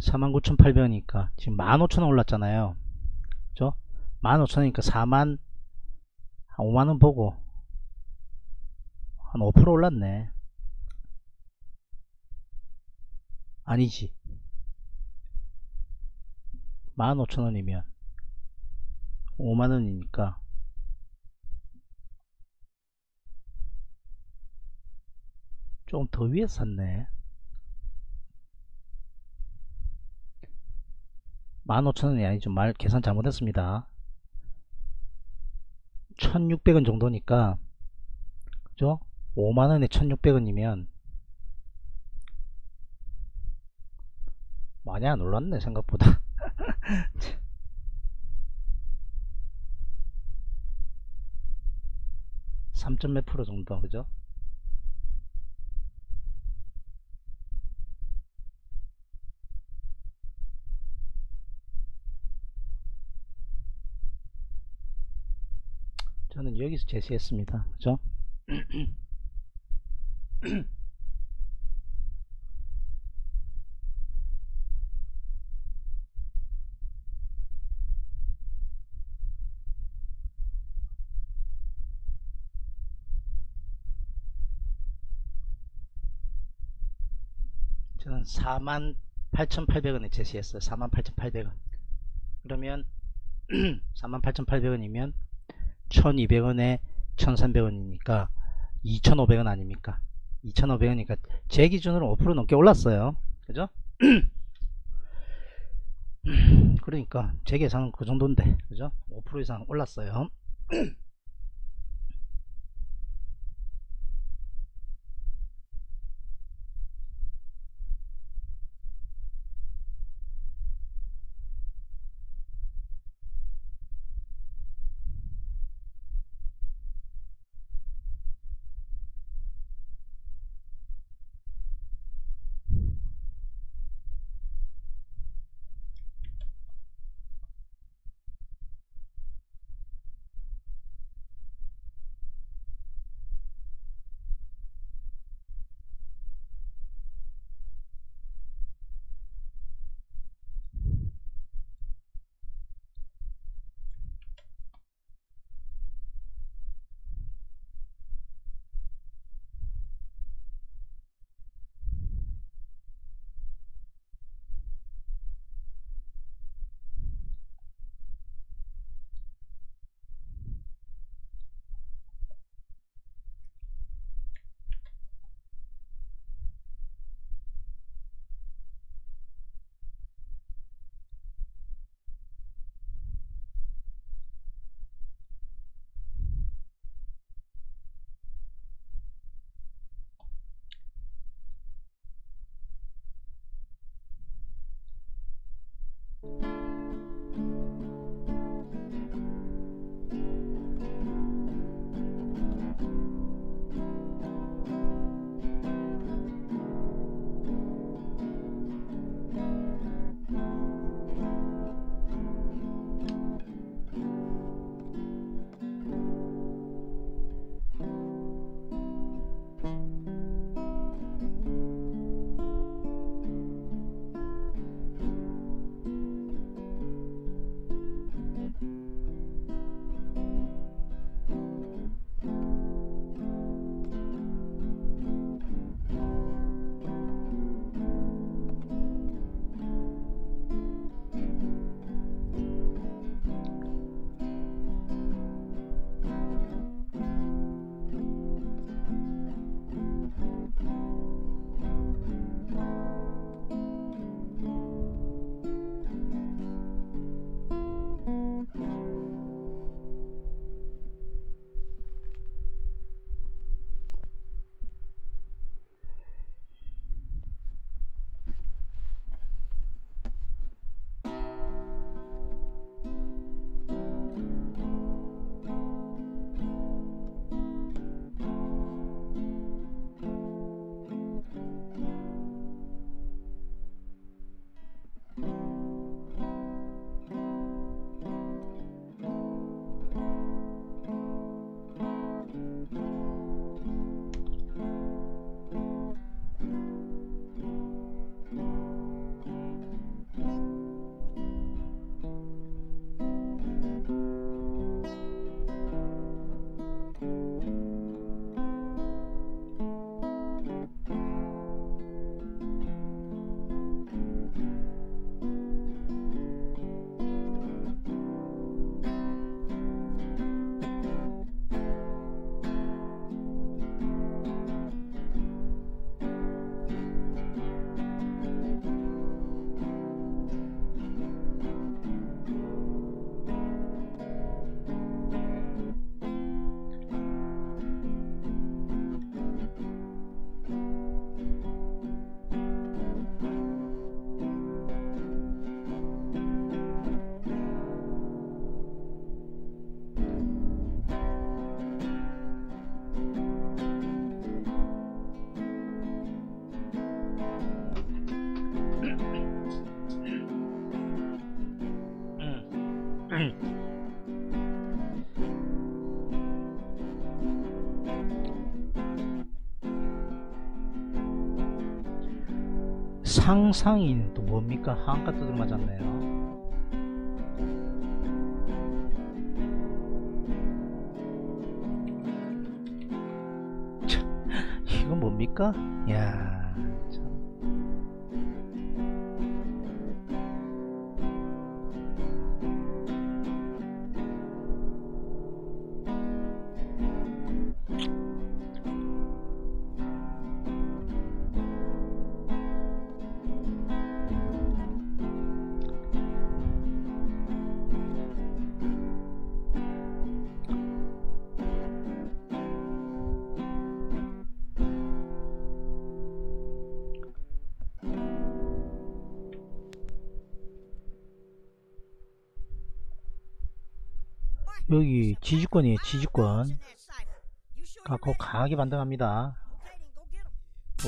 사만 구천팔백 원이니까 지금 만 오천 원 올랐잖아요. 그죠? 만 오천 원이니까 사만 한 오만 원 보고 한 오 퍼센트 올랐네. 아니지, 만 오천 원이면 오만 원이니까 조금 더 위에 샀네. 만 오천 원이 아니죠. 말 계산 잘못했습니다. 천육백 원 정도니까, 그죠? 오만 원에 천육백 원이면 많이 안 올랐네 생각보다. 삼 점 몇 프로 정도, 그죠? 저는 여기서 제시했습니다. 그죠? 저는 사만 팔천팔백 원에 제시했어요. 사만 팔천팔백 원. 그러면 사만 팔천팔백 원이면 천이백 원에 천삼백 원이니까 이천오백 원 아닙니까? 이천오백 원이니까 제 기준으로 오 퍼센트 넘게 올랐어요. 그죠? 그러니까 제 계산은 그 정도인데, 그죠? 오 퍼센트 이상 올랐어요. 상상인 또 뭡니까? 한가 두들 맞았네요. 참, 이건 뭡니까? 야. 여기 지지권이에요. 지지권 카카오 강하게 반등합니다.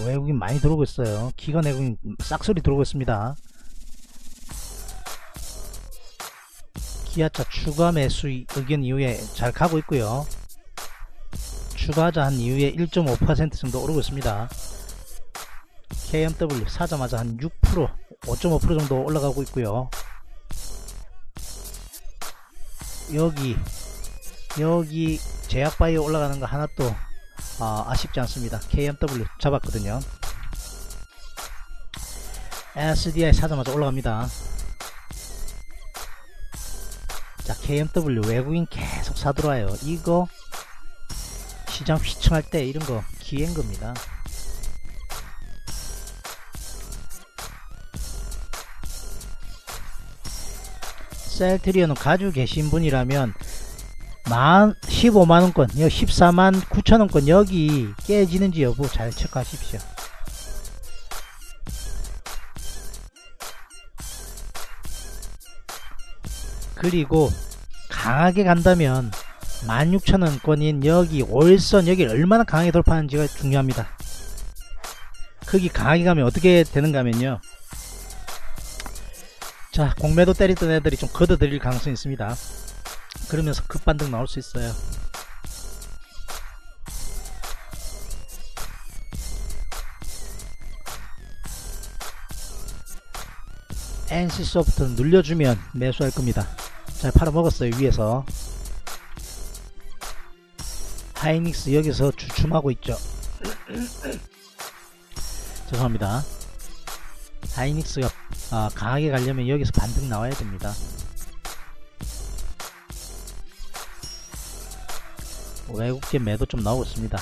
외국인 많이 들어오고 있어요. 기관 외국인 싹소리 들어오고 있습니다. 기아차 추가 매수 의견 이후에 잘 가고 있고요. 추가하자 한 이후에 일 점 오 퍼센트 정도 오르고 있습니다. 케이엠더블유 사자마자 한 육 퍼센트 오 점 오 퍼센트 정도 올라가고 있고요. 여기 여기 제약바이오 올라가는 거 하나 또 아, 아쉽지 않습니다. 케이엠더블유 잡았거든요. 에스디아이 사자마자 올라갑니다. 자, 케이엠더블유 외국인 계속 사들어와요. 이거 시장 휘청할 때 이런거 기회인 겁니다. 셀트리온은 가지고 계신 분이라면 십오만 원권 십사만 구천 원권 여기 깨지는지 여부 잘 체크하십시오. 그리고 강하게 간다면 만 육천 원권인 여기 월선 여기 얼마나 강하게 돌파하는지가 중요합니다. 거기 강하게 가면 어떻게 되는가 하면요, 자, 공매도 때리던 애들이 좀 걷어들일 가능성이 있습니다. 그러면서 급반등 나올 수 있어요. 엔씨소프트는 눌려주면 매수할 겁니다. 잘 팔아먹었어요. 위에서 하이닉스 여기서 주춤하고 있죠. 죄송합니다. 하이닉스가 아, 강하게 가려면 여기서 반등 나와야 됩니다. 외국계 매도 좀 나오고 있습니다.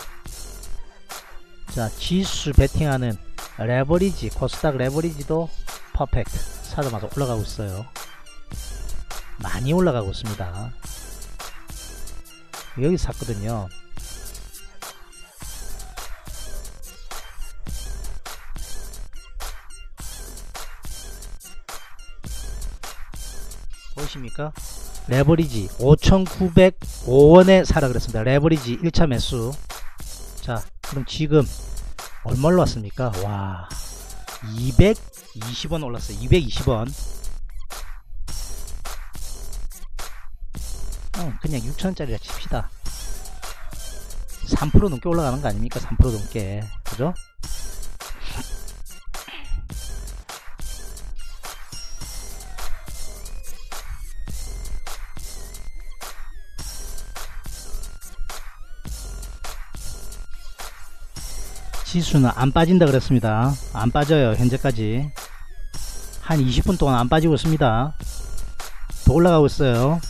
자, 지수 베팅하는 레버리지, 코스닥 레버리지도 퍼펙트 사자마자 올라가고 있어요. 많이 올라가고 있습니다. 여기 샀거든요. 보십니까? 레버리지 오천구백오 원에 사라 그랬습니다. 레버리지 일 차 매수. 자, 그럼 지금 얼마 올랐습니까? 와, 이백이십 원 올랐어요. 이백이십 원. 어, 그냥 육천 원짜리라 칩시다. 삼 퍼센트 넘게 올라가는 거 아닙니까? 삼 퍼센트 넘게. 그죠? 지수는 안 빠진다 그랬습니다. 안 빠져요. 현재까지 한 이십 분 동안 안 빠지고 있습니다. 더 올라가고 있어요.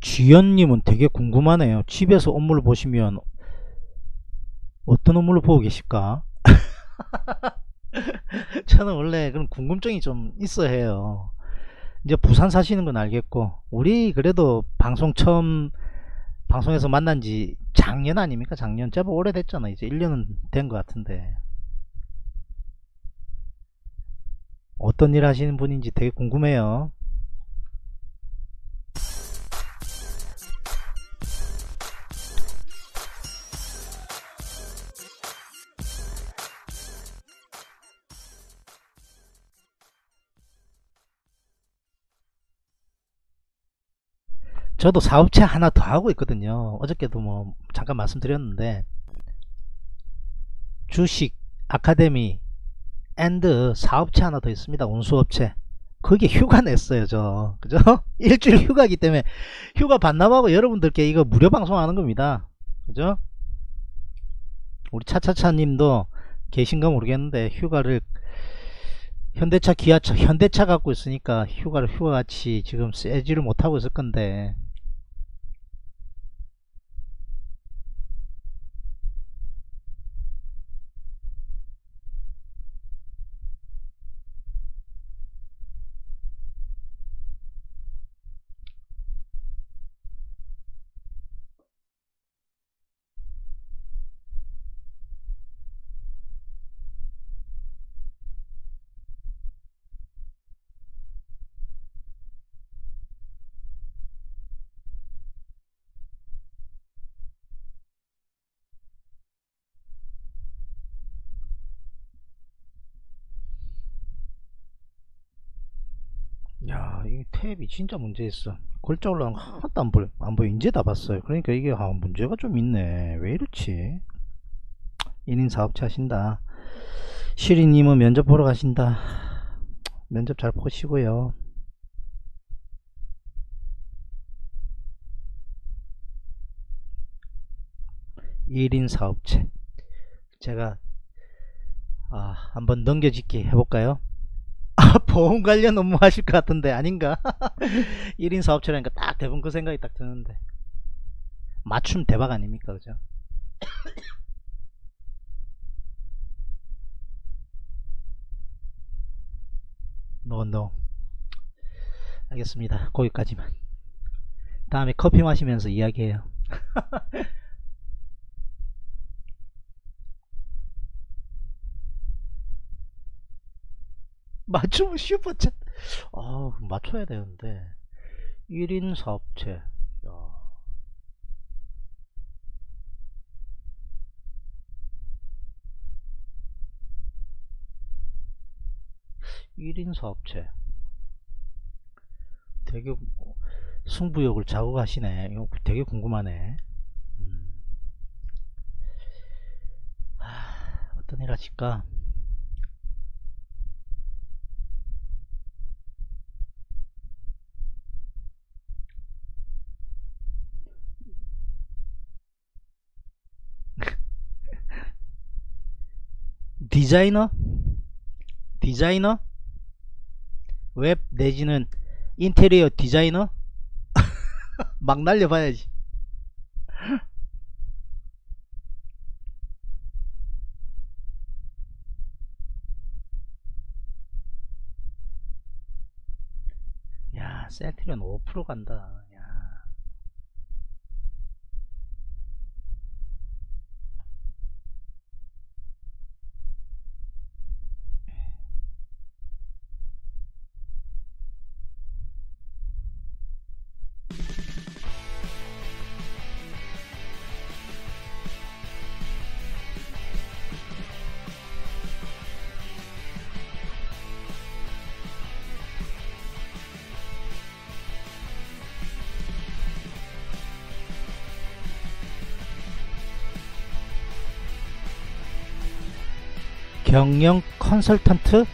지연님은 되게 궁금하네요. 집에서 업무를 보시면 어떤 업무를 보고 계실까? 저는 원래 그런 궁금증이 좀 있어 해요. 이제 부산 사시는 건 알겠고, 우리 그래도 방송 처음 방송에서 만난 지 작년 아닙니까? 작년 제법 오래됐잖아. 이제 일 년은 된 것 같은데 어떤 일 하시는 분인지 되게 궁금해요. 저도 사업체 하나 더 하고 있거든요. 어저께도 뭐 잠깐 말씀드렸는데, 주식 아카데미 앤드 사업체 하나 더 있습니다. 운수업체. 그게 휴가 냈어요, 저. 그죠? 일주일 휴가이기 때문에 휴가 반납하고 여러분들께 이거 무료 방송하는 겁니다. 그죠? 우리 차차차님도 계신가 모르겠는데 휴가를, 현대차, 기아차, 현대차 갖고 있으니까 휴가를 휴가같이 지금 쓰지를 못하고 있을 건데, 야, 이 탭이 진짜 문제있어. 글자 올라간 거 하나도 안 보여. 안 보여. 이제 다 봤어요. 그러니까 이게, 아, 문제가 좀 있네. 왜 이렇지? 일인 사업체 하신다. 시리님은 면접 보러 가신다. 면접 잘 보시고요. 일인 사업체. 제가, 아, 한번 넘겨짓기 해볼까요? 아, 보험 관련 업무 하실 것 같은데 아닌가? 일인 사업체라니까 딱 대부분 그 생각이 딱 드는데. 맞춤 대박 아닙니까? 그죠? 노노 no, no. 알겠습니다. 거기까지만. 다음에 커피 마시면서 이야기해요. 맞춤은 슈퍼챗. 아, 맞춰야 되는데. 일인 사업체. 야. 일인 사업체. 되게 승부욕을 자고 가시네. 이거 되게 궁금하네. 음. 하, 어떤 일 하실까? 디자이너? 디자이너? 웹 내지는 인테리어 디자이너? 막 날려봐야지. 야, 셀트리온 오 퍼센트 간다. 경영 컨설턴트?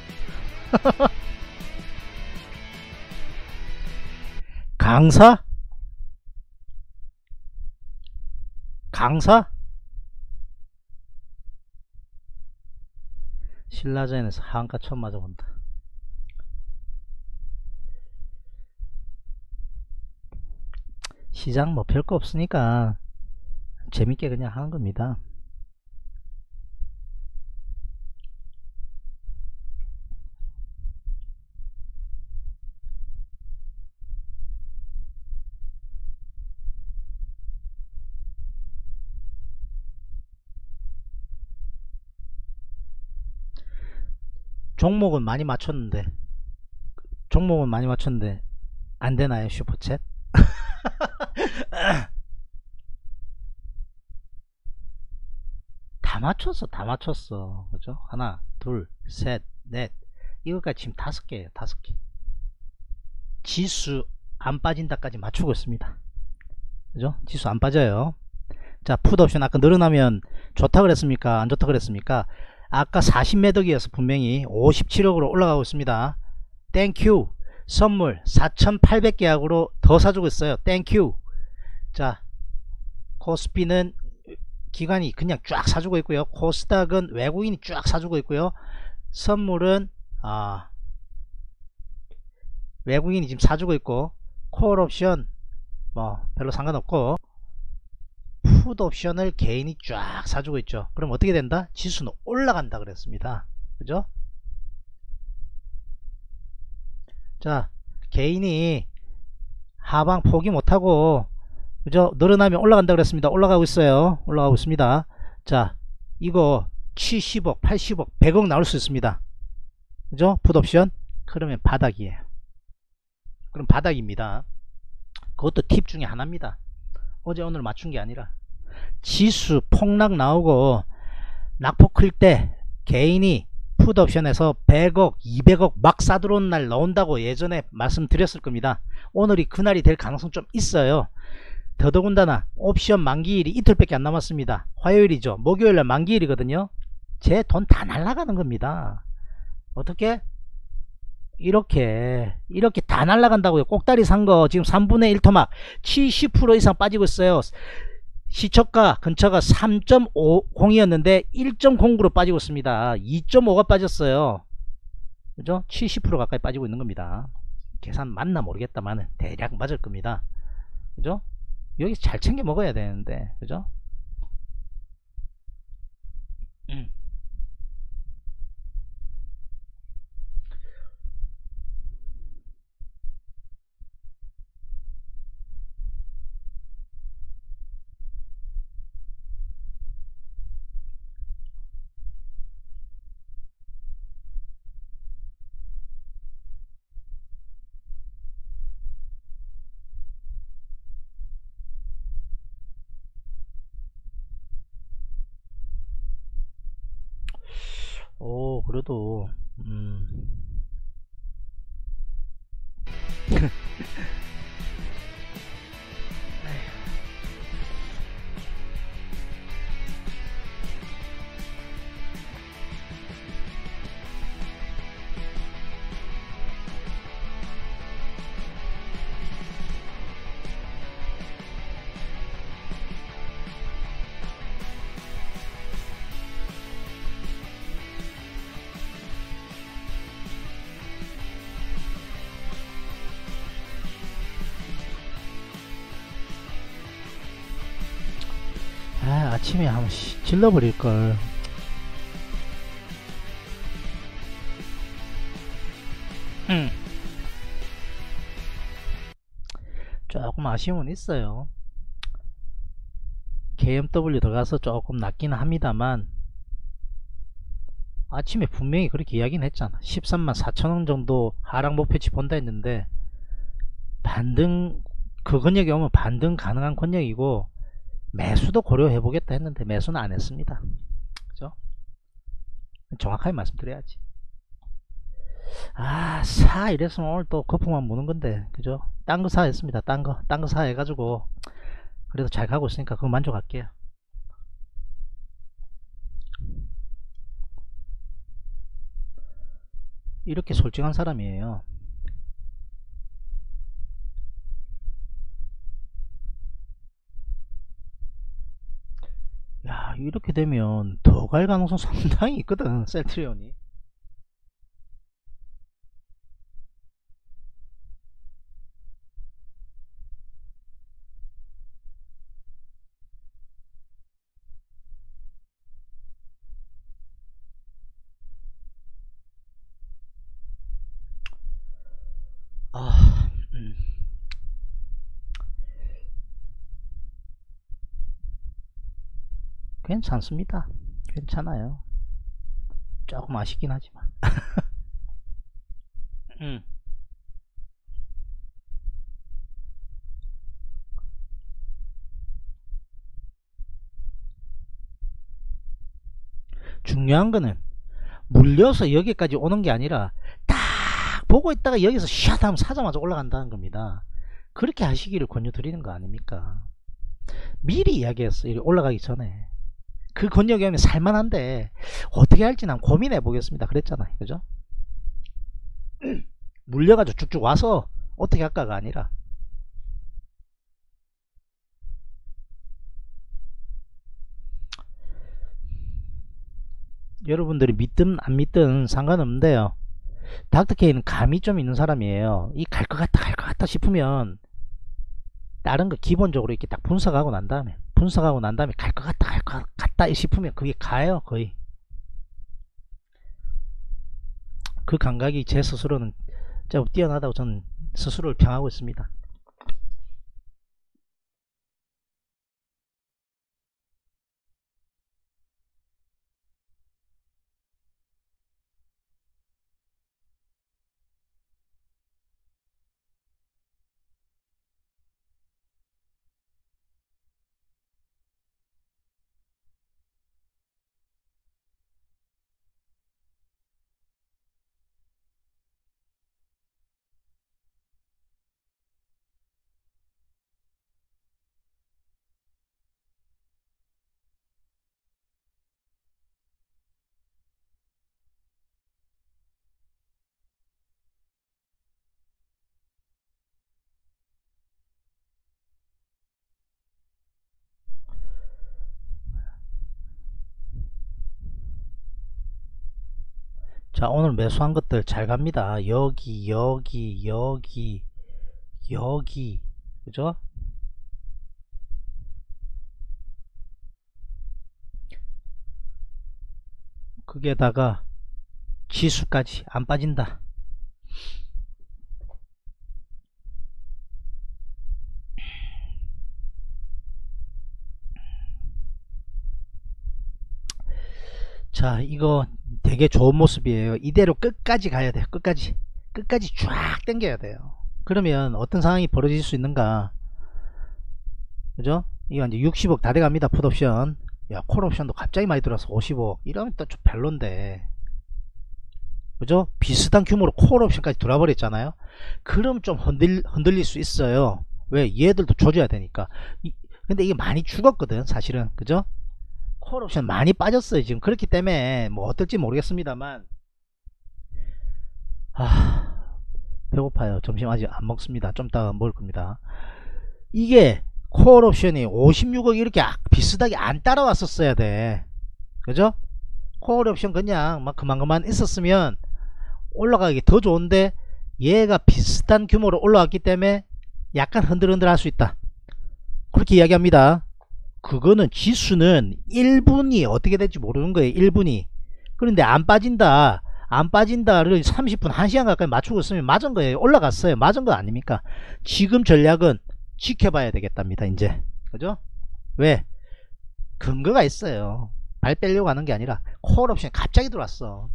강사? 강사? 신라젠에서 한가 처음 맞아본다. 시장 뭐 별거 없으니까 재밌게 그냥 하는 겁니다. 종목은 많이 맞췄는데 종목은 많이 맞췄는데 안되나요 슈퍼챗? 다 맞췄어 다 맞췄어 그죠? 하나 둘 셋 넷 이거까지 지금 다섯 개예요 다섯 개 지수 안 빠진다까지 맞추고 있습니다 그죠? 지수 안 빠져요. 자 풋옵션 아까 늘어나면 좋다 그랬습니까 안 좋다 그랬습니까? 아까 사십 매덕이어서 분명히 오십칠억으로 올라가고 있습니다. 땡큐. 선물 사천팔백 계약으로 더 사주고 있어요. 땡큐. 자 코스피는 기관이 그냥 쫙 사주고 있고요. 코스닥은 외국인이 쫙 사주고 있고요. 선물은 아 외국인이 지금 사주고 있고 콜옵션 뭐 별로 상관없고 풋옵션을 개인이 쫙 사주고 있죠. 그럼 어떻게 된다? 지수는 올라간다 그랬습니다. 그죠? 자 개인이 하방 포기 못하고 그죠? 늘어나면 올라간다 그랬습니다. 올라가고 있어요. 올라가고 있습니다. 자 이거 칠십억 팔십억 백억 나올 수 있습니다. 그죠? 풋옵션 그러면 바닥이에요. 그럼 바닥입니다. 그것도 팁 중에 하나입니다. 어제 오늘 맞춘 게 아니라 지수 폭락 나오고 낙폭 클 때 개인이 풋옵션에서 백억 이백억 막 싸들어온 날 나온다고 예전에 말씀드렸을 겁니다. 오늘이 그날이 될 가능성 좀 있어요. 더더군다나 옵션 만기일이 이틀밖에 안 남았습니다. 화요일이죠. 목요일날 만기일이거든요. 제 돈 다 날아가는 겁니다. 어떻게? 이렇게 이렇게 다 날라간다고요. 꼭다리 산거 지금 삼분의 일 토막 칠십 퍼센트 이상 빠지고 있어요. 시초가 근처가 삼 점 오공이었는데 일 점 공구로 빠지고 있습니다. 이 점 오가 빠졌어요. 그죠? 칠십 퍼센트 가까이 빠지고 있는 겁니다. 계산 맞나 모르겠다만 대략 맞을 겁니다. 그죠? 여기서 잘 챙겨 먹어야 되는데 그죠? 음. 오 그래도 음 아침에 한번 질러버릴걸. 음. 조금 아쉬움은 있어요. 케이엠더블유 들어가서 조금 낮기는 합니다만 아침에 분명히 그렇게 이야기는 했잖아. 십삼만 사천원 정도 하락 목표치 본다 했는데 반등 그 권역이 오면 반등 가능한 권역이고 매수도 고려해 보겠다 했는데 매수는 안 했습니다. 그죠? 정확하게 말씀드려야지. 아, 사 이랬으면 오늘 또 거품만 무는 건데. 그죠? 딴 거 사 했습니다. 딴 거. 딴 거 사 해 가지고 그래도 잘 가고 있으니까 그거 만족할게요. 이렇게 솔직한 사람이에요. 야 이렇게 되면 더 갈 가능성 상당히 있거든. 셀트리온이 아 음. 괜찮습니다. 괜찮아요. 조금 아쉽긴 하지만 음. 중요한 거는 물려서 여기까지 오는 게 아니라 딱 보고 있다가 여기서 샷 하면 사자마자 올라간다는 겁니다. 그렇게 하시기를 권유드리는 거 아닙니까? 미리 이야기했어. 올라가기 전에 그 권역에 오면 살만한데 어떻게 할지 난 고민해 보겠습니다 그랬잖아요. 그죠? 물려가지고 쭉쭉 와서 어떻게 할까가 아니라 여러분들이 믿든 안 믿든 상관없는데요, 닥터케이는 감이 좀 있는 사람이에요. 이 갈 것 같다 갈 것 같다 싶으면 다른 거 기본적으로 이렇게 딱 분석하고 난 다음에 분석하고 난 다음에 갈 것 같다 갈 것 같다 싶으면 그게 가요. 거의 그 감각이 제 스스로는 제법 뛰어나다고 저는 스스로를 평하고 있습니다. 자, 오늘 매수한 것들 잘 갑니다. 여기 여기 여기 여기 그죠? 거기에다가 지수까지 안 빠진다. 자, 이거 되게 좋은 모습이에요. 이대로 끝까지 가야 돼요. 끝까지 끝까지 쫙 당겨야 돼요. 그러면 어떤 상황이 벌어질 수 있는가, 그죠? 이거 이제 육십억 다 돼갑니다. 풋옵션. 야, 콜옵션도 갑자기 많이 들어서 오십억 이러면 또 좀 별론데, 그죠? 비슷한 규모로 콜옵션까지 돌아버렸잖아요. 그럼 좀 흔들, 흔들릴 수 있어요. 왜? 얘들도 줘줘야 되니까. 이, 근데 이게 많이 죽었거든 사실은, 그죠? 콜옵션 많이 빠졌어요 지금. 그렇기 때문에 뭐 어떨지 모르겠습니다만, 아 배고파요. 점심 아직 안 먹습니다. 좀 이따 먹을 겁니다. 이게 콜옵션이 오십육억 이렇게 비슷하게 안 따라왔었어야 돼, 그죠? 콜옵션 그냥 막 그만 그만 있었으면 올라가기 더 좋은데 얘가 비슷한 규모로 올라왔기 때문에 약간 흔들흔들 할 수 있다, 그렇게 이야기합니다. 그거는 지수는 일 분이 어떻게 될지 모르는 거예요. 일 분이. 그런데 안 빠진다 안 빠진다를 삼십 분 한 시간 가까이 맞추고 있으면 맞은 거예요. 올라갔어요. 맞은 거 아닙니까? 지금 전략은 지켜봐야 되겠답니다 이제, 그죠? 왜? 근거가 있어요. 발 빼려고 하는 게 아니라 콜옵션이 갑자기 들어왔어.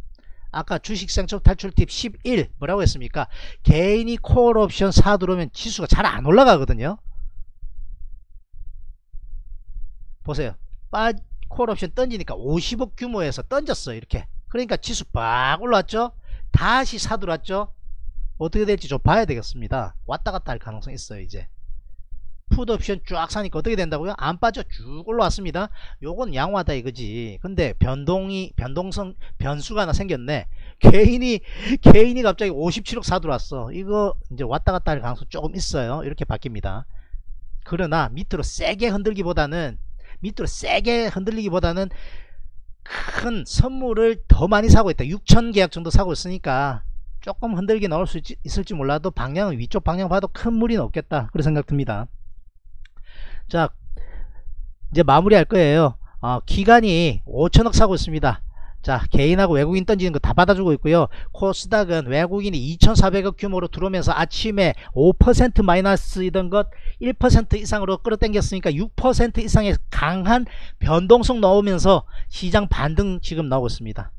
아까 주식상점 탈출 팁 십일 뭐라고 했습니까? 개인이 콜옵션 사 들어오면 지수가 잘 안 올라가거든요. 보세요. 빠, 콜옵션 던지니까 오십억 규모에서 던졌어 이렇게. 그러니까 지수 빡 올라왔죠. 다시 사들어왔죠. 어떻게 될지 좀 봐야 되겠습니다. 왔다갔다 할 가능성이 있어요 이제. 풋옵션 쫙 사니까 어떻게 된다고요? 안 빠져. 쭉 올라왔습니다. 요건 양호하다 이거지. 근데 변동이 변동성 변수가 하나 생겼네. 개인이 개인이 갑자기 오십칠억 사들어왔어. 이거 이제 왔다갔다 할 가능성 조금 있어요. 이렇게 바뀝니다. 그러나 밑으로 세게 흔들기보다는 밑으로 세게 흔들리기보다는 큰 선물을 더 많이 사고 있다. 육천 계약 정도 사고 있으니까 조금 흔들기 나올 수 있, 있을지 몰라도 방향은 위쪽 방향 봐도 큰 무리는 없겠다. 그런 생각 듭니다. 자, 이제 마무리할 거예요. 어, 기간이 오천억 사고 있습니다. 자, 개인하고 외국인 던지는 거 다 받아주고 있고요. 코스닥은 외국인이 이천사백억 규모로 들어오면서 아침에 오 퍼센트 마이너스이던 것 일 퍼센트 이상으로 끌어당겼으니까 육 퍼센트 이상의 강한 변동성 넣으면서 시장 반등 지금 나오고 있습니다.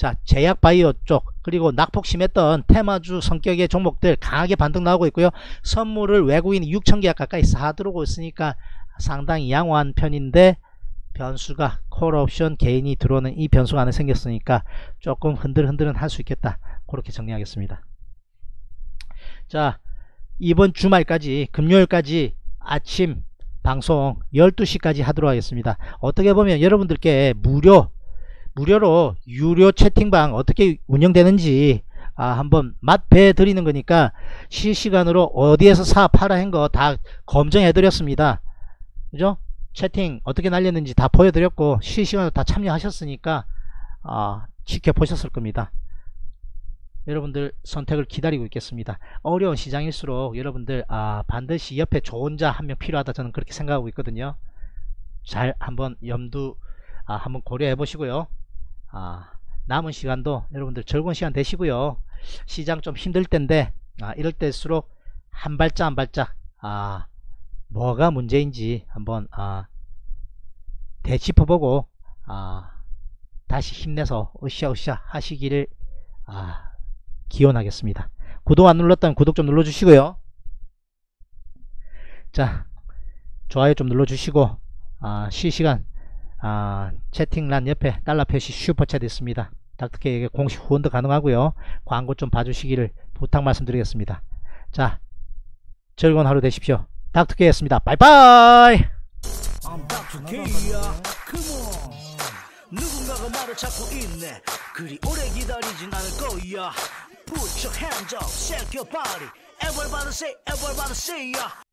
자, 제약바이오 쪽, 그리고 낙폭 심했던 테마주 성격의 종목들 강하게 반등 나오고 있고요. 선물을 외국인 육천 개 가까이 사들어오고 있으니까 상당히 양호한 편인데, 변수가 콜옵션 개인이 들어오는 이 변수가 안에 생겼으니까 조금 흔들흔들은 할 수 있겠다. 그렇게 정리하겠습니다. 자, 이번 주말까지, 금요일까지 아침 방송 열두 시까지 하도록 하겠습니다. 어떻게 보면 여러분들께 무료 무료로 유료 채팅방 어떻게 운영되는지 아, 한번 맛배 드리는 거니까 실시간으로 어디에서 사 팔아 한 거 다 검증해 드렸습니다. 그죠? 채팅 어떻게 날렸는지 다 보여드렸고 실시간으로 다 참여하셨으니까 아, 지켜보셨을 겁니다. 여러분들 선택을 기다리고 있겠습니다. 어려운 시장일수록 여러분들 아, 반드시 옆에 조언자 한 명 필요하다, 저는 그렇게 생각하고 있거든요. 잘 한번 염두 아, 한번 고려해 보시고요. 아, 남은 시간도 여러분들 즐거운 시간 되시고요. 시장 좀 힘들 텐데 아, 이럴 때일수록 한 발짝 한 발짝 아, 뭐가 문제인지 한번 아, 되짚어보고 아, 다시 힘내서 으쌰으쌰 하시기를 아, 기원하겠습니다. 구독 안 눌렀다면 구독 좀 눌러주시고요. 자, 좋아요 좀 눌러주시고 아, 실시간 아, 채팅란 옆에 달러 표시 슈퍼챗 있습니다. 닥터케이에게 공식 후원도 가능하고요. 광고 좀 봐주시기를 부탁 말씀드리겠습니다. 자, 즐거운 하루 되십시오. 닥터케이였습니다. 바이바이. I'm 닥터케이야. Come on. 누군가가 말을 찾고 있네. 그리 오래 기다리진 않을 거야. Put your hands up, shake your body. Everybody say, everybody say, yeah.